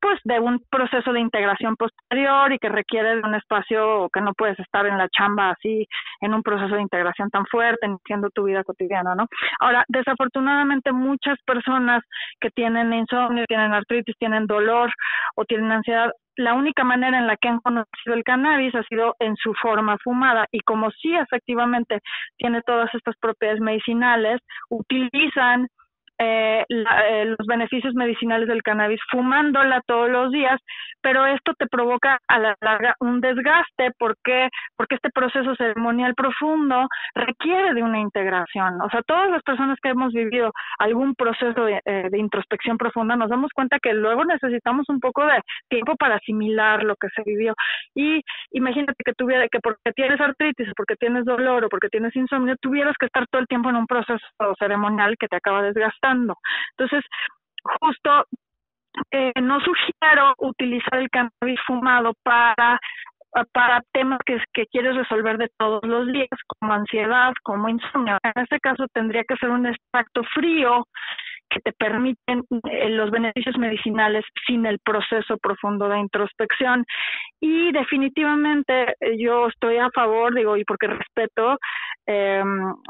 pues de un proceso de integración posterior y que requiere de un espacio que no puedes estar en la chamba así, en un proceso de integración tan fuerte, siendo tu vida cotidiana, ¿no? Ahora, desafortunadamente muchas personas que tienen insomnio, tienen artritis, tienen dolor o tienen ansiedad, la única manera en la que han conocido el cannabis ha sido en su forma fumada, y como sí efectivamente tiene todas estas propiedades medicinales, utilizan Eh, la, eh, los beneficios medicinales del cannabis fumándola todos los días, pero esto te provoca a la larga un desgaste porque porque este proceso ceremonial profundo requiere de una integración. O sea, todas las personas que hemos vivido algún proceso de, eh, de introspección profunda nos damos cuenta que luego necesitamos un poco de tiempo para asimilar lo que se vivió. Y imagínate que tuviera que porque tienes artritis, porque tienes dolor o porque tienes insomnio, tuvieras que estar todo el tiempo en un proceso ceremonial que te acaba desgastando. Entonces, justo eh, no sugiero utilizar el cannabis fumado para, para temas que, que quieres resolver de todos los días, como ansiedad, como insomnio. En este caso tendría que ser un extracto frío que te permiten los beneficios medicinales sin el proceso profundo de introspección. Y definitivamente yo estoy a favor, digo, y porque respeto eh,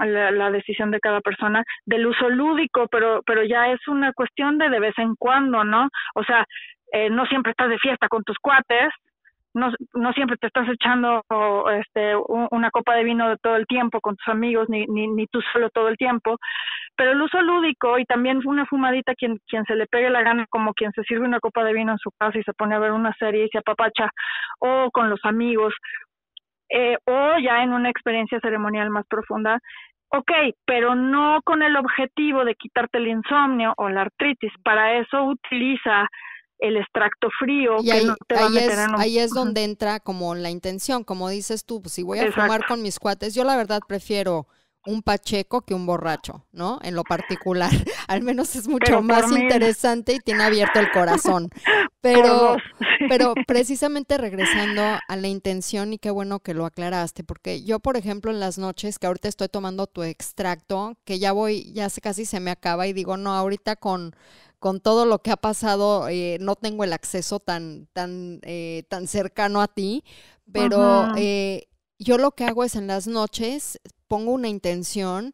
la, la decisión de cada persona, del uso lúdico, pero, pero ya es una cuestión de de vez en cuando, ¿no? O sea, eh, no siempre estás de fiesta con tus cuates, no, no siempre te estás echando este, una copa de vino todo el tiempo con tus amigos, ni, ni, ni tú solo todo el tiempo, pero el uso lúdico y también una fumadita, quien, quien se le pegue la gana, como quien se sirve una copa de vino en su casa y se pone a ver una serie y se apapacha, o con los amigos, eh, o ya en una experiencia ceremonial más profunda, ok, pero no con el objetivo de quitarte el insomnio o la artritis. Para eso utiliza el extracto frío. Y que ahí, no te va ahí, a meter es, en un... ahí es donde entra como la intención, como dices tú, pues si voy a Exacto. fumar con mis cuates, yo la verdad prefiero un pacheco que un borracho, ¿no? En lo particular, al menos es mucho pero más interesante y tiene abierto el corazón. Pero, pero precisamente regresando a la intención, y qué bueno que lo aclaraste, porque yo, por ejemplo, en las noches, que ahorita estoy tomando tu extracto, que ya voy, ya casi se me acaba y digo, no, ahorita con... con todo lo que ha pasado, eh, no tengo el acceso tan, tan, eh, tan cercano a ti, pero eh, yo lo que hago es en las noches pongo una intención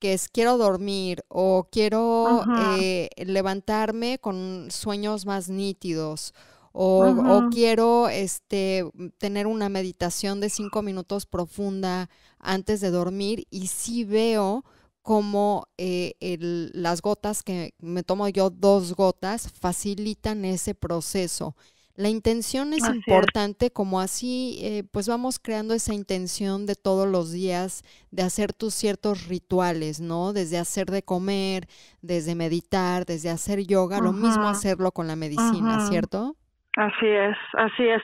que es quiero dormir o quiero eh, levantarme con sueños más nítidos o, o quiero este, tener una meditación de cinco minutos profunda antes de dormir, y sí veo como eh, el, las gotas que me tomo yo, dos gotas, facilitan ese proceso. La intención es así importante, es. Como así, eh, pues vamos creando esa intención de todos los días, de hacer tus ciertos rituales, ¿no? Desde hacer de comer, desde meditar, desde hacer yoga, Ajá. lo mismo hacerlo con la medicina, Ajá. ¿cierto? Así es, así es.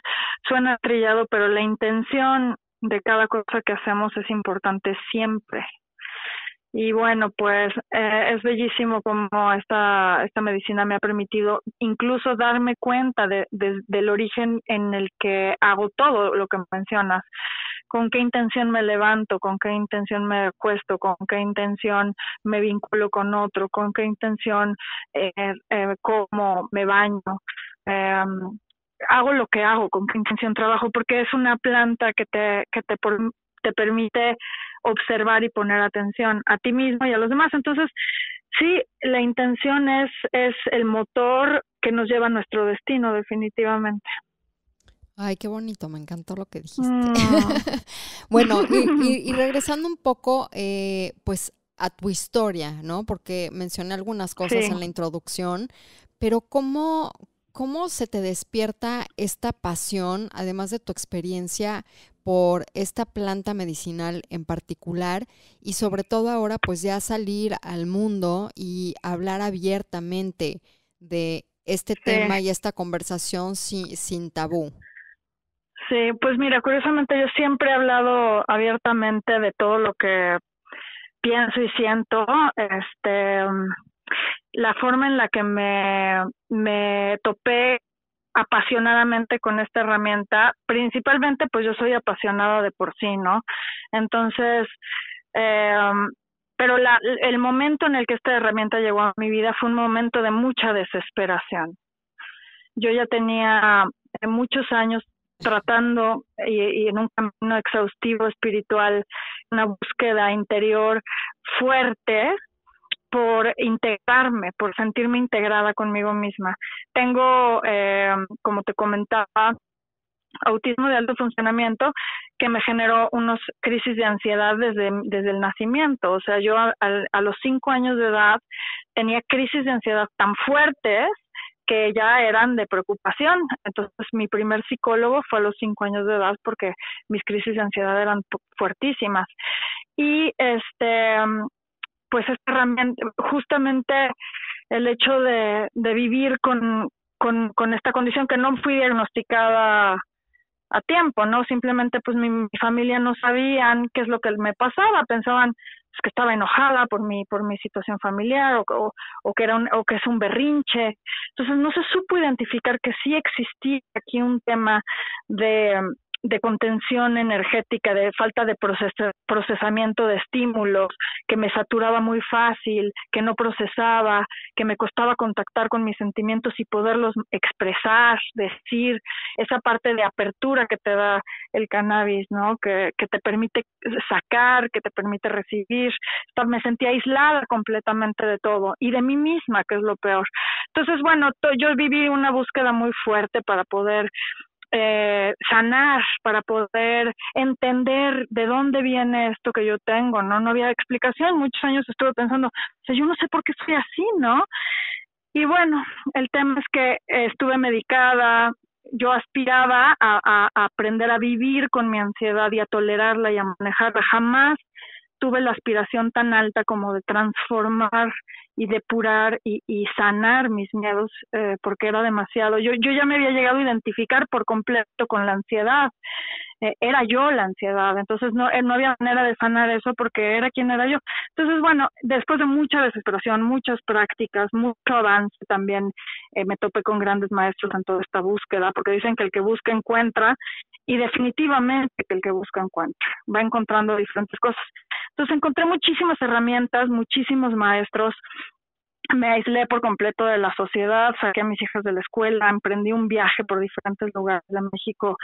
Suena trillado, pero la intención de cada cosa que hacemos es importante siempre. Y bueno, pues eh, es bellísimo como esta, esta medicina me ha permitido incluso darme cuenta de, de, del origen en el que hago todo lo que mencionas. Con qué intención me levanto, con qué intención me acuesto, con qué intención me vinculo con otro, con qué intención eh, eh, como me baño. Eh, hago lo que hago, con qué intención trabajo, porque es una planta que te, que te, te permite observar y poner atención a ti mismo y a los demás. Entonces, sí, la intención es, es el motor que nos lleva a nuestro destino, definitivamente. Ay, qué bonito, me encantó lo que dijiste. Mm. Bueno, y, y, y regresando un poco, eh, pues, a tu historia, ¿no? Porque mencioné algunas cosas sí. en la introducción, pero ¿cómo... ¿Cómo se te despierta esta pasión, además de tu experiencia, por esta planta medicinal en particular? Y sobre todo ahora, pues ya salir al mundo y hablar abiertamente de este sí. tema y esta conversación sin, sin tabú. Sí, pues mira, curiosamente yo siempre he hablado abiertamente de todo lo que pienso y siento, este... La forma en la que me, me topé apasionadamente con esta herramienta, principalmente pues yo soy apasionada de por sí, ¿no? Entonces, eh, pero la, el momento en el que esta herramienta llegó a mi vida fue un momento de mucha desesperación. Yo ya tenía muchos años tratando y, y en un camino exhaustivo espiritual, una búsqueda interior fuerte, por integrarme, por sentirme integrada conmigo misma. Tengo, eh, como te comentaba, autismo de alto funcionamiento que me generó unas crisis de ansiedad desde, desde el nacimiento. O sea, yo a, a, a los cinco años de edad tenía crisis de ansiedad tan fuertes que ya eran de preocupación. Entonces, mi primer psicólogo fue a los cinco años de edad porque mis crisis de ansiedad eran fuertísimas. Y este... pues esta herramienta, justamente el hecho de, de vivir con, con, con esta condición que no fui diagnosticada a tiempo, ¿no? Simplemente pues mi, mi familia no sabían qué es lo que me pasaba, pensaban pues, que estaba enojada por mi, por mi situación familiar o, o, o, que era un, o que es un berrinche. Entonces no se supo identificar que sí existía aquí un tema de, de contención energética, de falta de proces procesamiento de estímulos, que me saturaba muy fácil, que no procesaba, que me costaba contactar con mis sentimientos y poderlos expresar, decir, esa parte de apertura que te da el cannabis, ¿no? Que, que te permite sacar, que te permite recibir. Me sentía aislada completamente de todo y de mí misma, que es lo peor. Entonces, bueno, yo viví una búsqueda muy fuerte para poder eh, sanar, para poder entender de dónde viene esto que yo tengo, ¿no? No había explicación. Muchos años estuve pensando, o sea, yo no sé por qué soy así, ¿no? Y bueno, el tema es que eh, estuve medicada. Yo aspiraba a, a, a aprender a vivir con mi ansiedad y a tolerarla y a manejarla. Jamás tuve la aspiración tan alta como de transformar y depurar y, y sanar mis miedos, eh, porque era demasiado. Yo, yo ya me había llegado a identificar por completo con la ansiedad. Eh, era yo la ansiedad, entonces no, no había manera de sanar eso porque era quien era yo. Entonces, bueno, después de mucha desesperación, muchas prácticas, mucho avance también, eh, me topé con grandes maestros en toda esta búsqueda, porque dicen que el que busca encuentra, y definitivamente que el que busca encuentra, va encontrando diferentes cosas. Entonces encontré muchísimas herramientas, muchísimos maestros, me aislé por completo de la sociedad, saqué a mis hijas de la escuela, emprendí un viaje por diferentes lugares de México,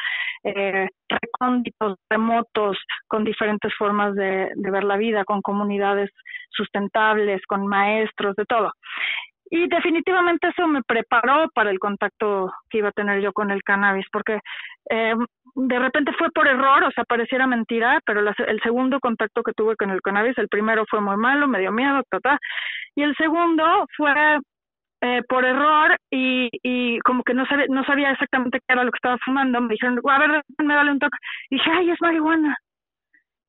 eh, recónditos, remotos, con diferentes formas de, de ver la vida, con comunidades sustentables, con maestros, de todo. Y definitivamente eso me preparó para el contacto que iba a tener yo con el cannabis, porque eh, de repente fue por error, o sea, pareciera mentira, pero la, el segundo contacto que tuve con el cannabis, el primero fue muy malo, me dio miedo, ta, ta, y el segundo fue eh, por error y, y como que no sabía, no sabía exactamente qué era lo que estaba fumando. Me dijeron, a ver, me dale un toque. Y dije, ay, es marihuana.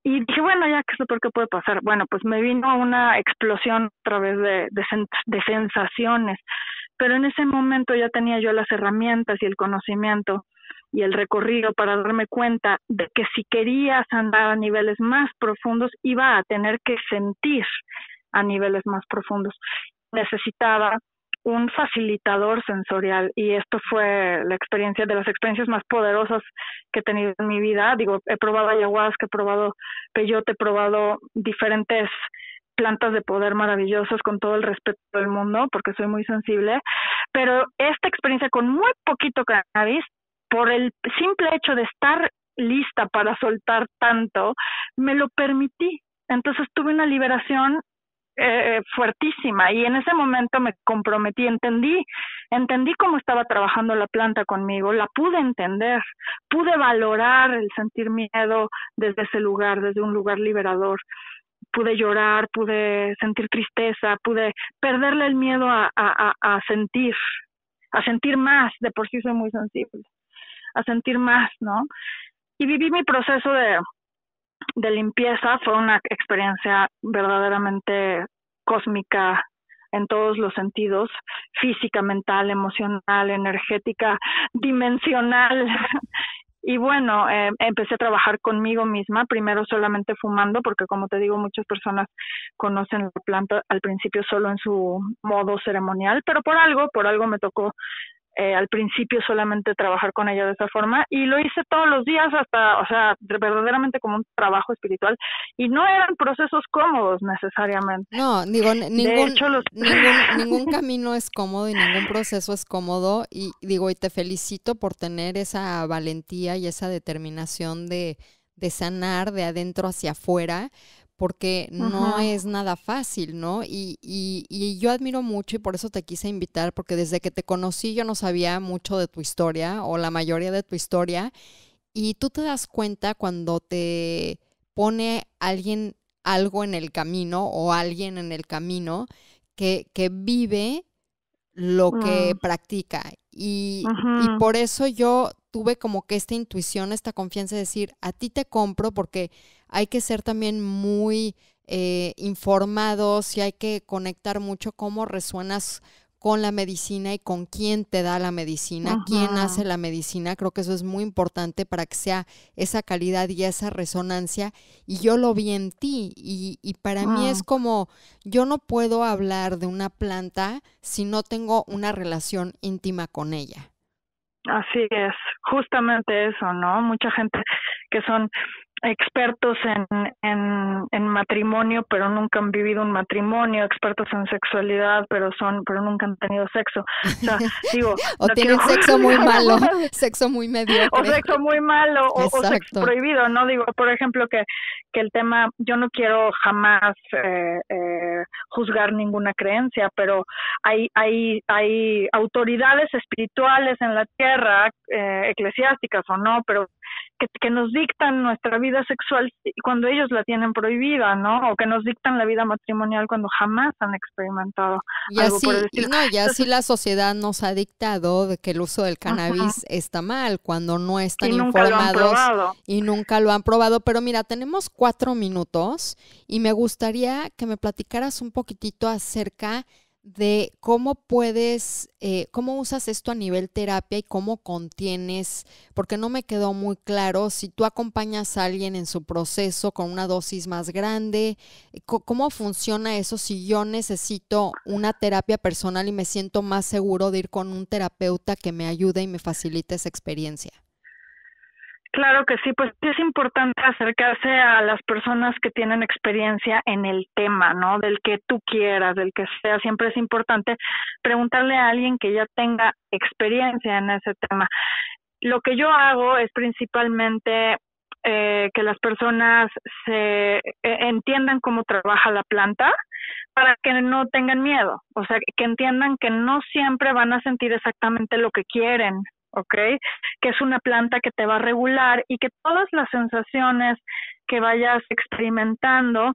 Y dije, bueno, ya, ¿qué es lo peor que puede pasar? Bueno, pues me vino una explosión a través de, de, de sensaciones, pero en ese momento ya tenía yo las herramientas y el conocimiento y el recorrido para darme cuenta de que si quería andar a niveles más profundos, iba a tener que sentir a niveles más profundos. Necesitaba un facilitador sensorial, y esto fue la experiencia de las experiencias más poderosas que he tenido en mi vida. Digo, he probado ayahuasca, he probado peyote, he probado diferentes plantas de poder maravillosas, con todo el respeto del mundo, porque soy muy sensible, pero esta experiencia con muy poquito cannabis, por el simple hecho de estar lista para soltar tanto, me lo permití. Entonces tuve una liberación Eh, fuertísima, y en ese momento me comprometí, entendí, entendí cómo estaba trabajando la planta conmigo, la pude entender, pude valorar el sentir miedo desde ese lugar, desde un lugar liberador, pude llorar, pude sentir tristeza, pude perderle el miedo a, a, a sentir, a sentir más, de por sí soy muy sensible, a sentir más, ¿no? Y viví mi proceso de... de limpieza. Fue una experiencia verdaderamente cósmica en todos los sentidos, física, mental, emocional, energética, dimensional. Y bueno, eh, empecé a trabajar conmigo misma, primero solamente fumando, porque como te digo, muchas personas conocen la planta al principio solo en su modo ceremonial, pero por algo, por algo me tocó Eh, al principio solamente trabajar con ella de esa forma, y lo hice todos los días hasta, o sea, verdaderamente como un trabajo espiritual, y no eran procesos cómodos necesariamente. No, digo, ningún, hecho, los... ningún, ningún camino es cómodo y ningún proceso es cómodo, y digo, y te felicito por tener esa valentía y esa determinación de, de sanar de adentro hacia afuera, porque no Ajá. es nada fácil, ¿no? Y, y, y yo admiro mucho, y por eso te quise invitar, porque desde que te conocí yo no sabía mucho de tu historia, o la mayoría de tu historia, y tú te das cuenta cuando te pone alguien algo en el camino, o alguien en el camino, que, que vive lo Ajá. que practica. Y, y por eso yo tuve como que esta intuición, esta confianza de decir, a ti te compro, porque hay que ser también muy eh, informados y hay que conectar mucho cómo resuenas con la medicina y con quién te da la medicina, Ajá. quién hace la medicina. Creo que eso es muy importante para que sea esa calidad y esa resonancia. Y yo lo vi en ti, y, y para wow. mí es como, yo no puedo hablar de una planta si no tengo una relación íntima con ella. Así es, justamente eso, ¿no? Mucha gente que son expertos en, en, en matrimonio, pero nunca han vivido un matrimonio, expertos en sexualidad, pero son, pero nunca han tenido sexo. O sea, digo, o no tienen quiero... sexo muy malo, sexo muy mediocre. O sexo muy malo, o, o sexo prohibido, ¿no? Digo, por ejemplo, que, que el tema, yo no quiero jamás eh, eh, juzgar ninguna creencia, pero hay, hay, hay autoridades espirituales en la tierra, eh, eclesiásticas o no, pero Que, que nos dictan nuestra vida sexual cuando ellos la tienen prohibida, ¿no? O que nos dictan la vida matrimonial cuando jamás han experimentado y algo así, por el estilo. No, y entonces, así la sociedad nos ha dictado de que el uso del cannabis uh-huh. está mal, cuando no están y informados y nunca lo han probado. Pero mira, tenemos cuatro minutos y me gustaría que me platicaras un poquitito acerca de cómo puedes, eh, cómo usas esto a nivel terapia y cómo contienes, porque no me quedó muy claro si tú acompañas a alguien en su proceso con una dosis más grande, cómo funciona eso si yo necesito una terapia personal y me siento más seguro de ir con un terapeuta que me ayude y me facilite esa experiencia. Claro que sí, pues es importante acercarse a las personas que tienen experiencia en el tema, ¿no? Del que tú quieras, del que sea, siempre es importante preguntarle a alguien que ya tenga experiencia en ese tema. Lo que yo hago es principalmente eh, que las personas se eh, entiendan cómo trabaja la planta, para que no tengan miedo, o sea, que entiendan que no siempre van a sentir exactamente lo que quieren, ¿okay? Que es una planta que te va a regular y que todas las sensaciones que vayas experimentando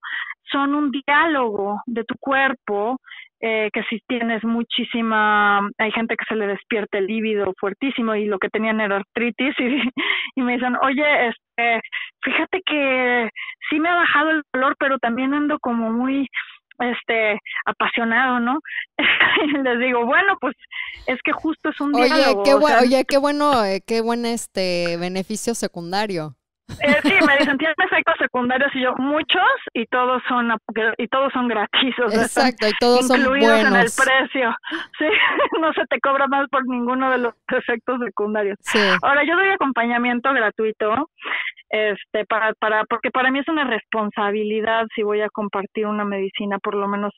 son un diálogo de tu cuerpo, eh, que si tienes muchísima, hay gente que se le despierta el líbido fuertísimo y lo que tenían era artritis y, y me dicen, oye, este, fíjate que sí me ha bajado el dolor, pero también ando como muy... este apasionado, ¿no? Les digo, bueno, pues es que justo es un oye, diálogo. Qué buen, o sea, oye, qué bueno, eh, qué buen este beneficio secundario. Eh, sí, me dicen, tienes efectos secundarios y yo, muchos, y todos son y todos son gratis. O sea, exacto, y todos son buenos. Incluidos en el precio. Sí, no se te cobra más por ninguno de los efectos secundarios. Sí. Ahora, yo doy acompañamiento gratuito. Este, para, para, porque para mí es una responsabilidad si voy a compartir una medicina, por lo menos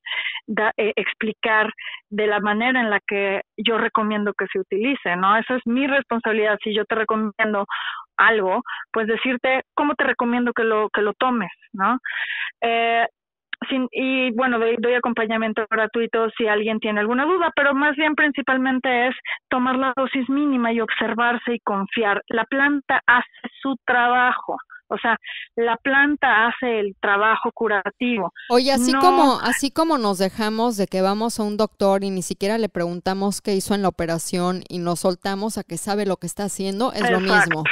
da, eh, explicar de la manera en la que yo recomiendo que se utilice, ¿no? Esa es mi responsabilidad. Si yo te recomiendo algo, pues decirte cómo te recomiendo que lo, que lo tomes, ¿no? Eh, Sin, y bueno, doy, doy acompañamiento gratuito si alguien tiene alguna duda, pero más bien principalmente es tomar la dosis mínima y observarse y confiar. La planta hace su trabajo, o sea, la planta hace el trabajo curativo. Oye, así no... como así como nos dejamos de que vamos a un doctor y ni siquiera le preguntamos qué hizo en la operación y nos soltamos a que sabe lo que está haciendo, es exacto. Lo mismo.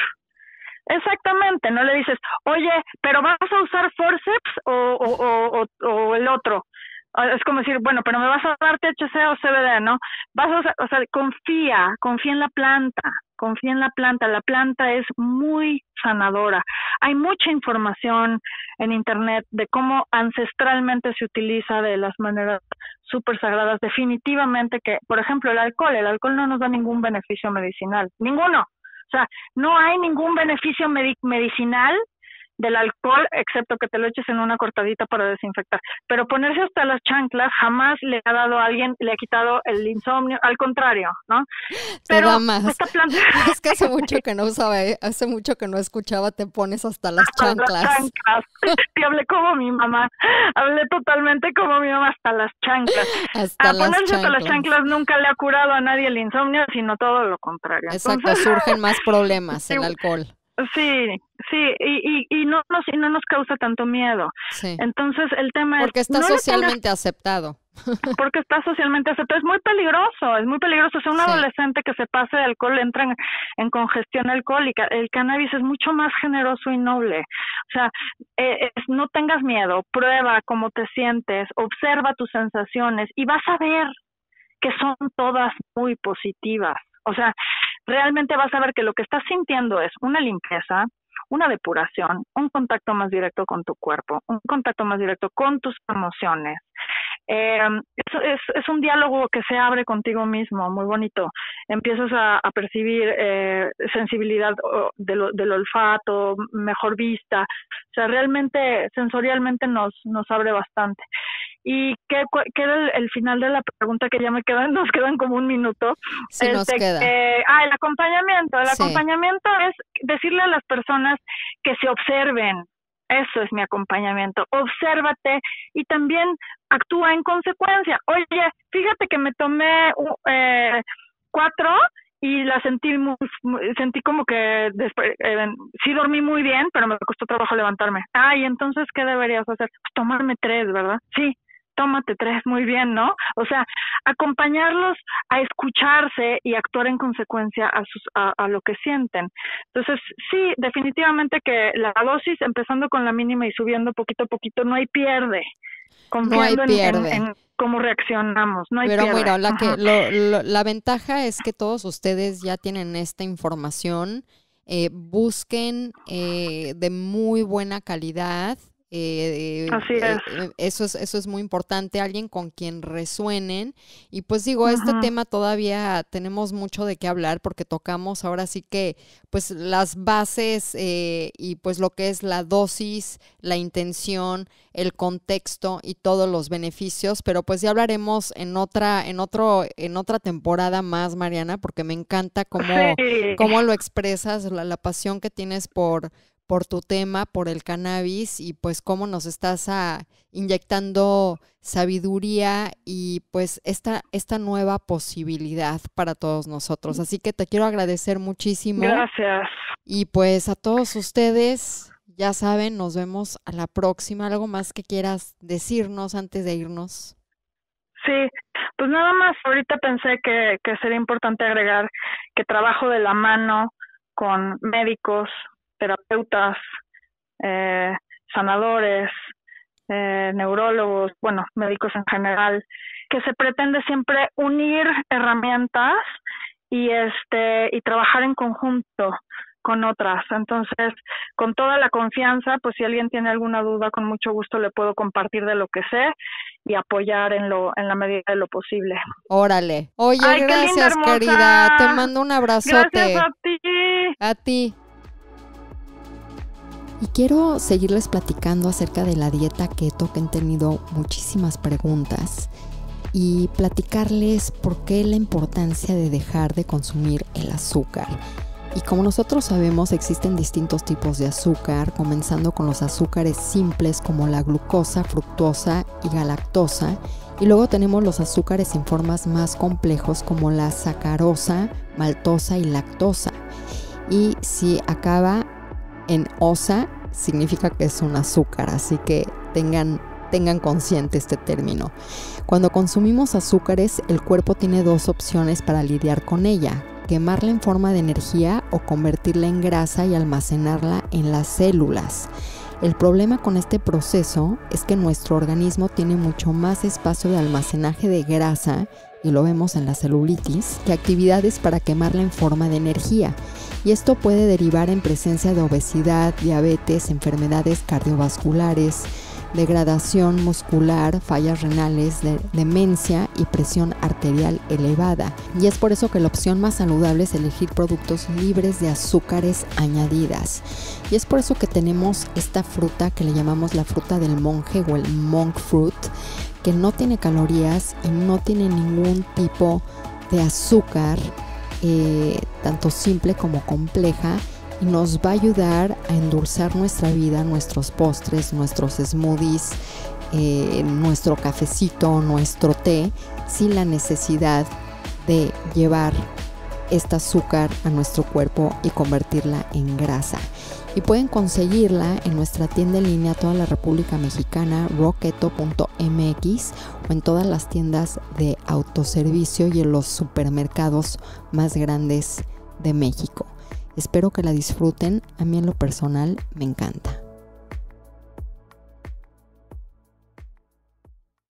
Exactamente, no le dices, oye, pero vas a usar forceps o, o, o, o, o el otro. Es como decir, bueno, pero me vas a dar T H C o C B D, ¿no? Vas a usar, o sea, confía, confía en la planta, confía en la planta. La planta es muy sanadora. Hay mucha información en internet de cómo ancestralmente se utiliza de las maneras súper sagradas. Definitivamente que, por ejemplo, el alcohol, el alcohol no nos da ningún beneficio medicinal, ninguno. O sea, no hay ningún beneficio medic medicinal del alcohol, excepto que te lo eches en una cortadita para desinfectar. Pero ponerse hasta las chanclas jamás le ha dado a alguien, le ha quitado el insomnio, al contrario, ¿no? Pero nada más. Esta planta... Es que hace mucho que no usaba, hace mucho que no escuchaba, te pones hasta las chanclas. Hasta las chanclas. Y hablé como mi mamá, hablé totalmente como mi mamá, hasta las chanclas. Hasta a las ponerse chanclas. Hasta las chanclas nunca le ha curado a nadie el insomnio, sino todo lo contrario. Exacto, entonces... surgen más problemas el alcohol. Sí, sí, y, y, y, no nos, y no nos causa tanto miedo. Sí. Entonces el tema porque es... Porque está no socialmente tengas, aceptado. Porque está socialmente aceptado. Es muy peligroso, es muy peligroso. O sea, un sí. adolescente que se pase de alcohol entra en, en congestión alcohólica. El cannabis es mucho más generoso y noble. O sea, eh, es, no tengas miedo, prueba cómo te sientes, observa tus sensaciones y vas a ver que son todas muy positivas. O sea... realmente vas a ver que lo que estás sintiendo es una limpieza, una depuración, un contacto más directo con tu cuerpo, un contacto más directo con tus emociones, Eh, es, es, es un diálogo que se abre contigo mismo, muy bonito. Empiezas a, a percibir eh, sensibilidad del, del olfato, mejor vista. O sea, realmente, sensorialmente nos, nos abre bastante. Y que, que era el, el final de la pregunta, que ya me quedan, nos quedan como un minuto. Sí, este, nos queda. Eh, ah, el acompañamiento. El sí. acompañamiento es decirle a las personas que se observen. Eso es mi acompañamiento. Obsérvate y también actúa en consecuencia. Oye, fíjate que me tomé uh, eh, cuatro y la sentí muy, muy, sentí como que después, eh, sí dormí muy bien, pero me costó trabajo levantarme. Ah, y entonces, ¿qué deberías hacer? Pues tomarme tres, ¿verdad? Sí, tómate tres, muy bien, ¿no? O sea, acompañarlos a escucharse y actuar en consecuencia a, sus, a, a lo que sienten. Entonces, sí, definitivamente que la dosis, empezando con la mínima y subiendo poquito a poquito, no hay pierde. Confiando no hay pierde. En, en, en cómo reaccionamos, no hay Pero pierde. Mira, la, que, lo, lo, la ventaja es que todos ustedes ya tienen esta información. Eh, busquen eh, de muy buena calidad. Eh, Así es. Eh, eso es eso es muy importante, alguien con quien resuenen, y pues digo, Ajá. este tema todavía tenemos mucho de qué hablar, porque tocamos ahora sí que pues las bases eh, y pues lo que es la dosis, la intención, el contexto y todos los beneficios, pero pues ya hablaremos en otra en otro en otra temporada más, Mariana, porque me encanta cómo, sí. cómo lo expresas, la, la pasión que tienes por por tu tema, por el cannabis, y pues cómo nos estás a, inyectando sabiduría y pues esta, esta nueva posibilidad para todos nosotros. Así que te quiero agradecer muchísimo. Gracias. Y pues a todos ustedes, ya saben, nos vemos a la próxima. ¿Algo más que quieras decirnos antes de irnos? Sí, pues nada más, ahorita pensé que, que sería importante agregar que trabajo de la mano con médicos, terapeutas, eh, sanadores, eh, neurólogos, bueno, médicos en general, que se pretende siempre unir herramientas y este y trabajar en conjunto con otras. Entonces, con toda la confianza, pues si alguien tiene alguna duda, con mucho gusto le puedo compartir de lo que sé y apoyar en lo en la medida de lo posible. Órale. Oye, Ay, gracias, linda, querida. Te mando un abrazote. Gracias a ti. A ti. Y quiero seguirles platicando acerca de la dieta keto, que han tenido muchísimas preguntas, y platicarles por qué la importancia de dejar de consumir el azúcar. Y como nosotros sabemos, existen distintos tipos de azúcar, comenzando con los azúcares simples como la glucosa, fructosa y galactosa, y luego tenemos los azúcares en formas más complejos como la sacarosa, maltosa y lactosa. Y si acaba en osa, significa que es un azúcar, así que tengan, tengan consciente este término. Cuando consumimos azúcares, el cuerpo tiene dos opciones para lidiar con ella: quemarla en forma de energía o convertirla en grasa y almacenarla en las células. El problema con este proceso es que nuestro organismo tiene mucho más espacio de almacenaje de grasa, y lo vemos en la celulitis, que actividades para quemarla en forma de energía. Y esto puede derivar en presencia de obesidad, diabetes, enfermedades cardiovasculares, degradación muscular, fallas renales, de, demencia y presión arterial elevada. Y es por eso que la opción más saludable es elegir productos libres de azúcares añadidas. Y es por eso que tenemos esta fruta que le llamamos la fruta del monje o el monk fruit, que no tiene calorías y no tiene ningún tipo de azúcar, eh, tanto simple como compleja, y nos va a ayudar a endulzar nuestra vida, nuestros postres, nuestros smoothies, eh, nuestro cafecito, nuestro té, sin la necesidad de llevar este azúcar a nuestro cuerpo y convertirla en grasa. Y pueden conseguirla en nuestra tienda en línea, toda la República Mexicana, roqueto punto m x, o en todas las tiendas de autoservicio y en los supermercados más grandes de México. Espero que la disfruten, a mí en lo personal me encanta.